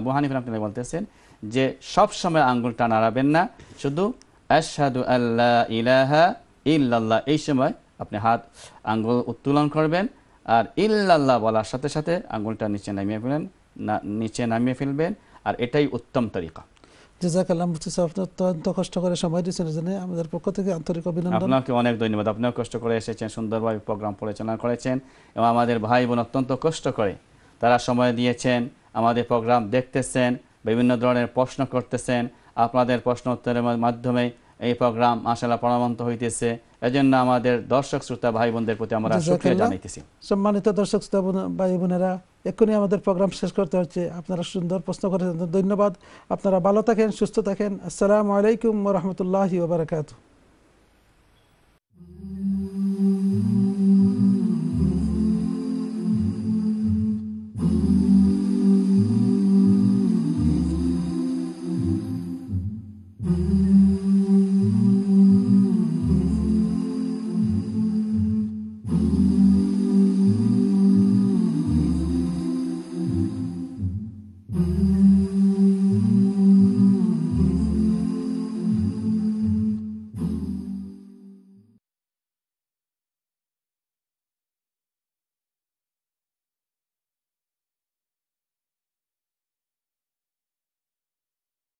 আবু হানিফা রাহমাতুল্লাহ বলতেছেন যে সবসময় আঙ্গুলটা নাড়াবেন না শুধু আশহাদু আল্লা ইলাহা ইল্লাল্লাহ এই সময় আপনি হাত আঙ্গুল উত্তোলন করবেন আর ইল্লাল্লাহ বলার সাথে সাথে আঙ্গুলটা নিচে নামিয়ে ফেলেন আর এটাই উত্তম তরিকা জাযাকাল্লাহ মুফতি সাহেব অত্যন্ত কষ্ট করে সময় দিয়েছেন জন্য আমাদের পক্ষ থেকে আন্তরিক অভিনন্দন আপনাকে অনেক ধন্যবাদ আপনিও কষ্ট করে এসেছেন সুন্দরভাবে প্রোগ্রাম পরিচালনা করেছেন এবং আমাদের ভাই বোন অত্যন্ত কষ্ট করে তারা সময় দিয়েছেন আমাদের প্রোগ্রাম দেখতেছেন বিভিন্ন ধরনের প্রশ্ন করতেছেন আপনাদের প্রশ্ন উত্তরের মাধ্যমে এই প্রোগ্রাম মাশাআল্লাহ প্রাণবন্ত হইতেছে এজন্য আমাদের দর্শক শ্রোতা ভাই বোনদের প্রতি আমরা শুকরিয়া জানাইতেছি সম্মানিত দর্শক শ্রোতা ভাই বোনেরা এখনই আমাদের প্রোগ্রাম শেষ করতে হচ্ছে আপনারা সুন্দর প্রশ্ন করেছেন ধন্যবাদ আপনারা ভালো থাকেন সুস্থ থাকেন আসসালামু আলাইকুম ওয়া রাহমাতুল্লাহি ওয়া বারাকাতুহু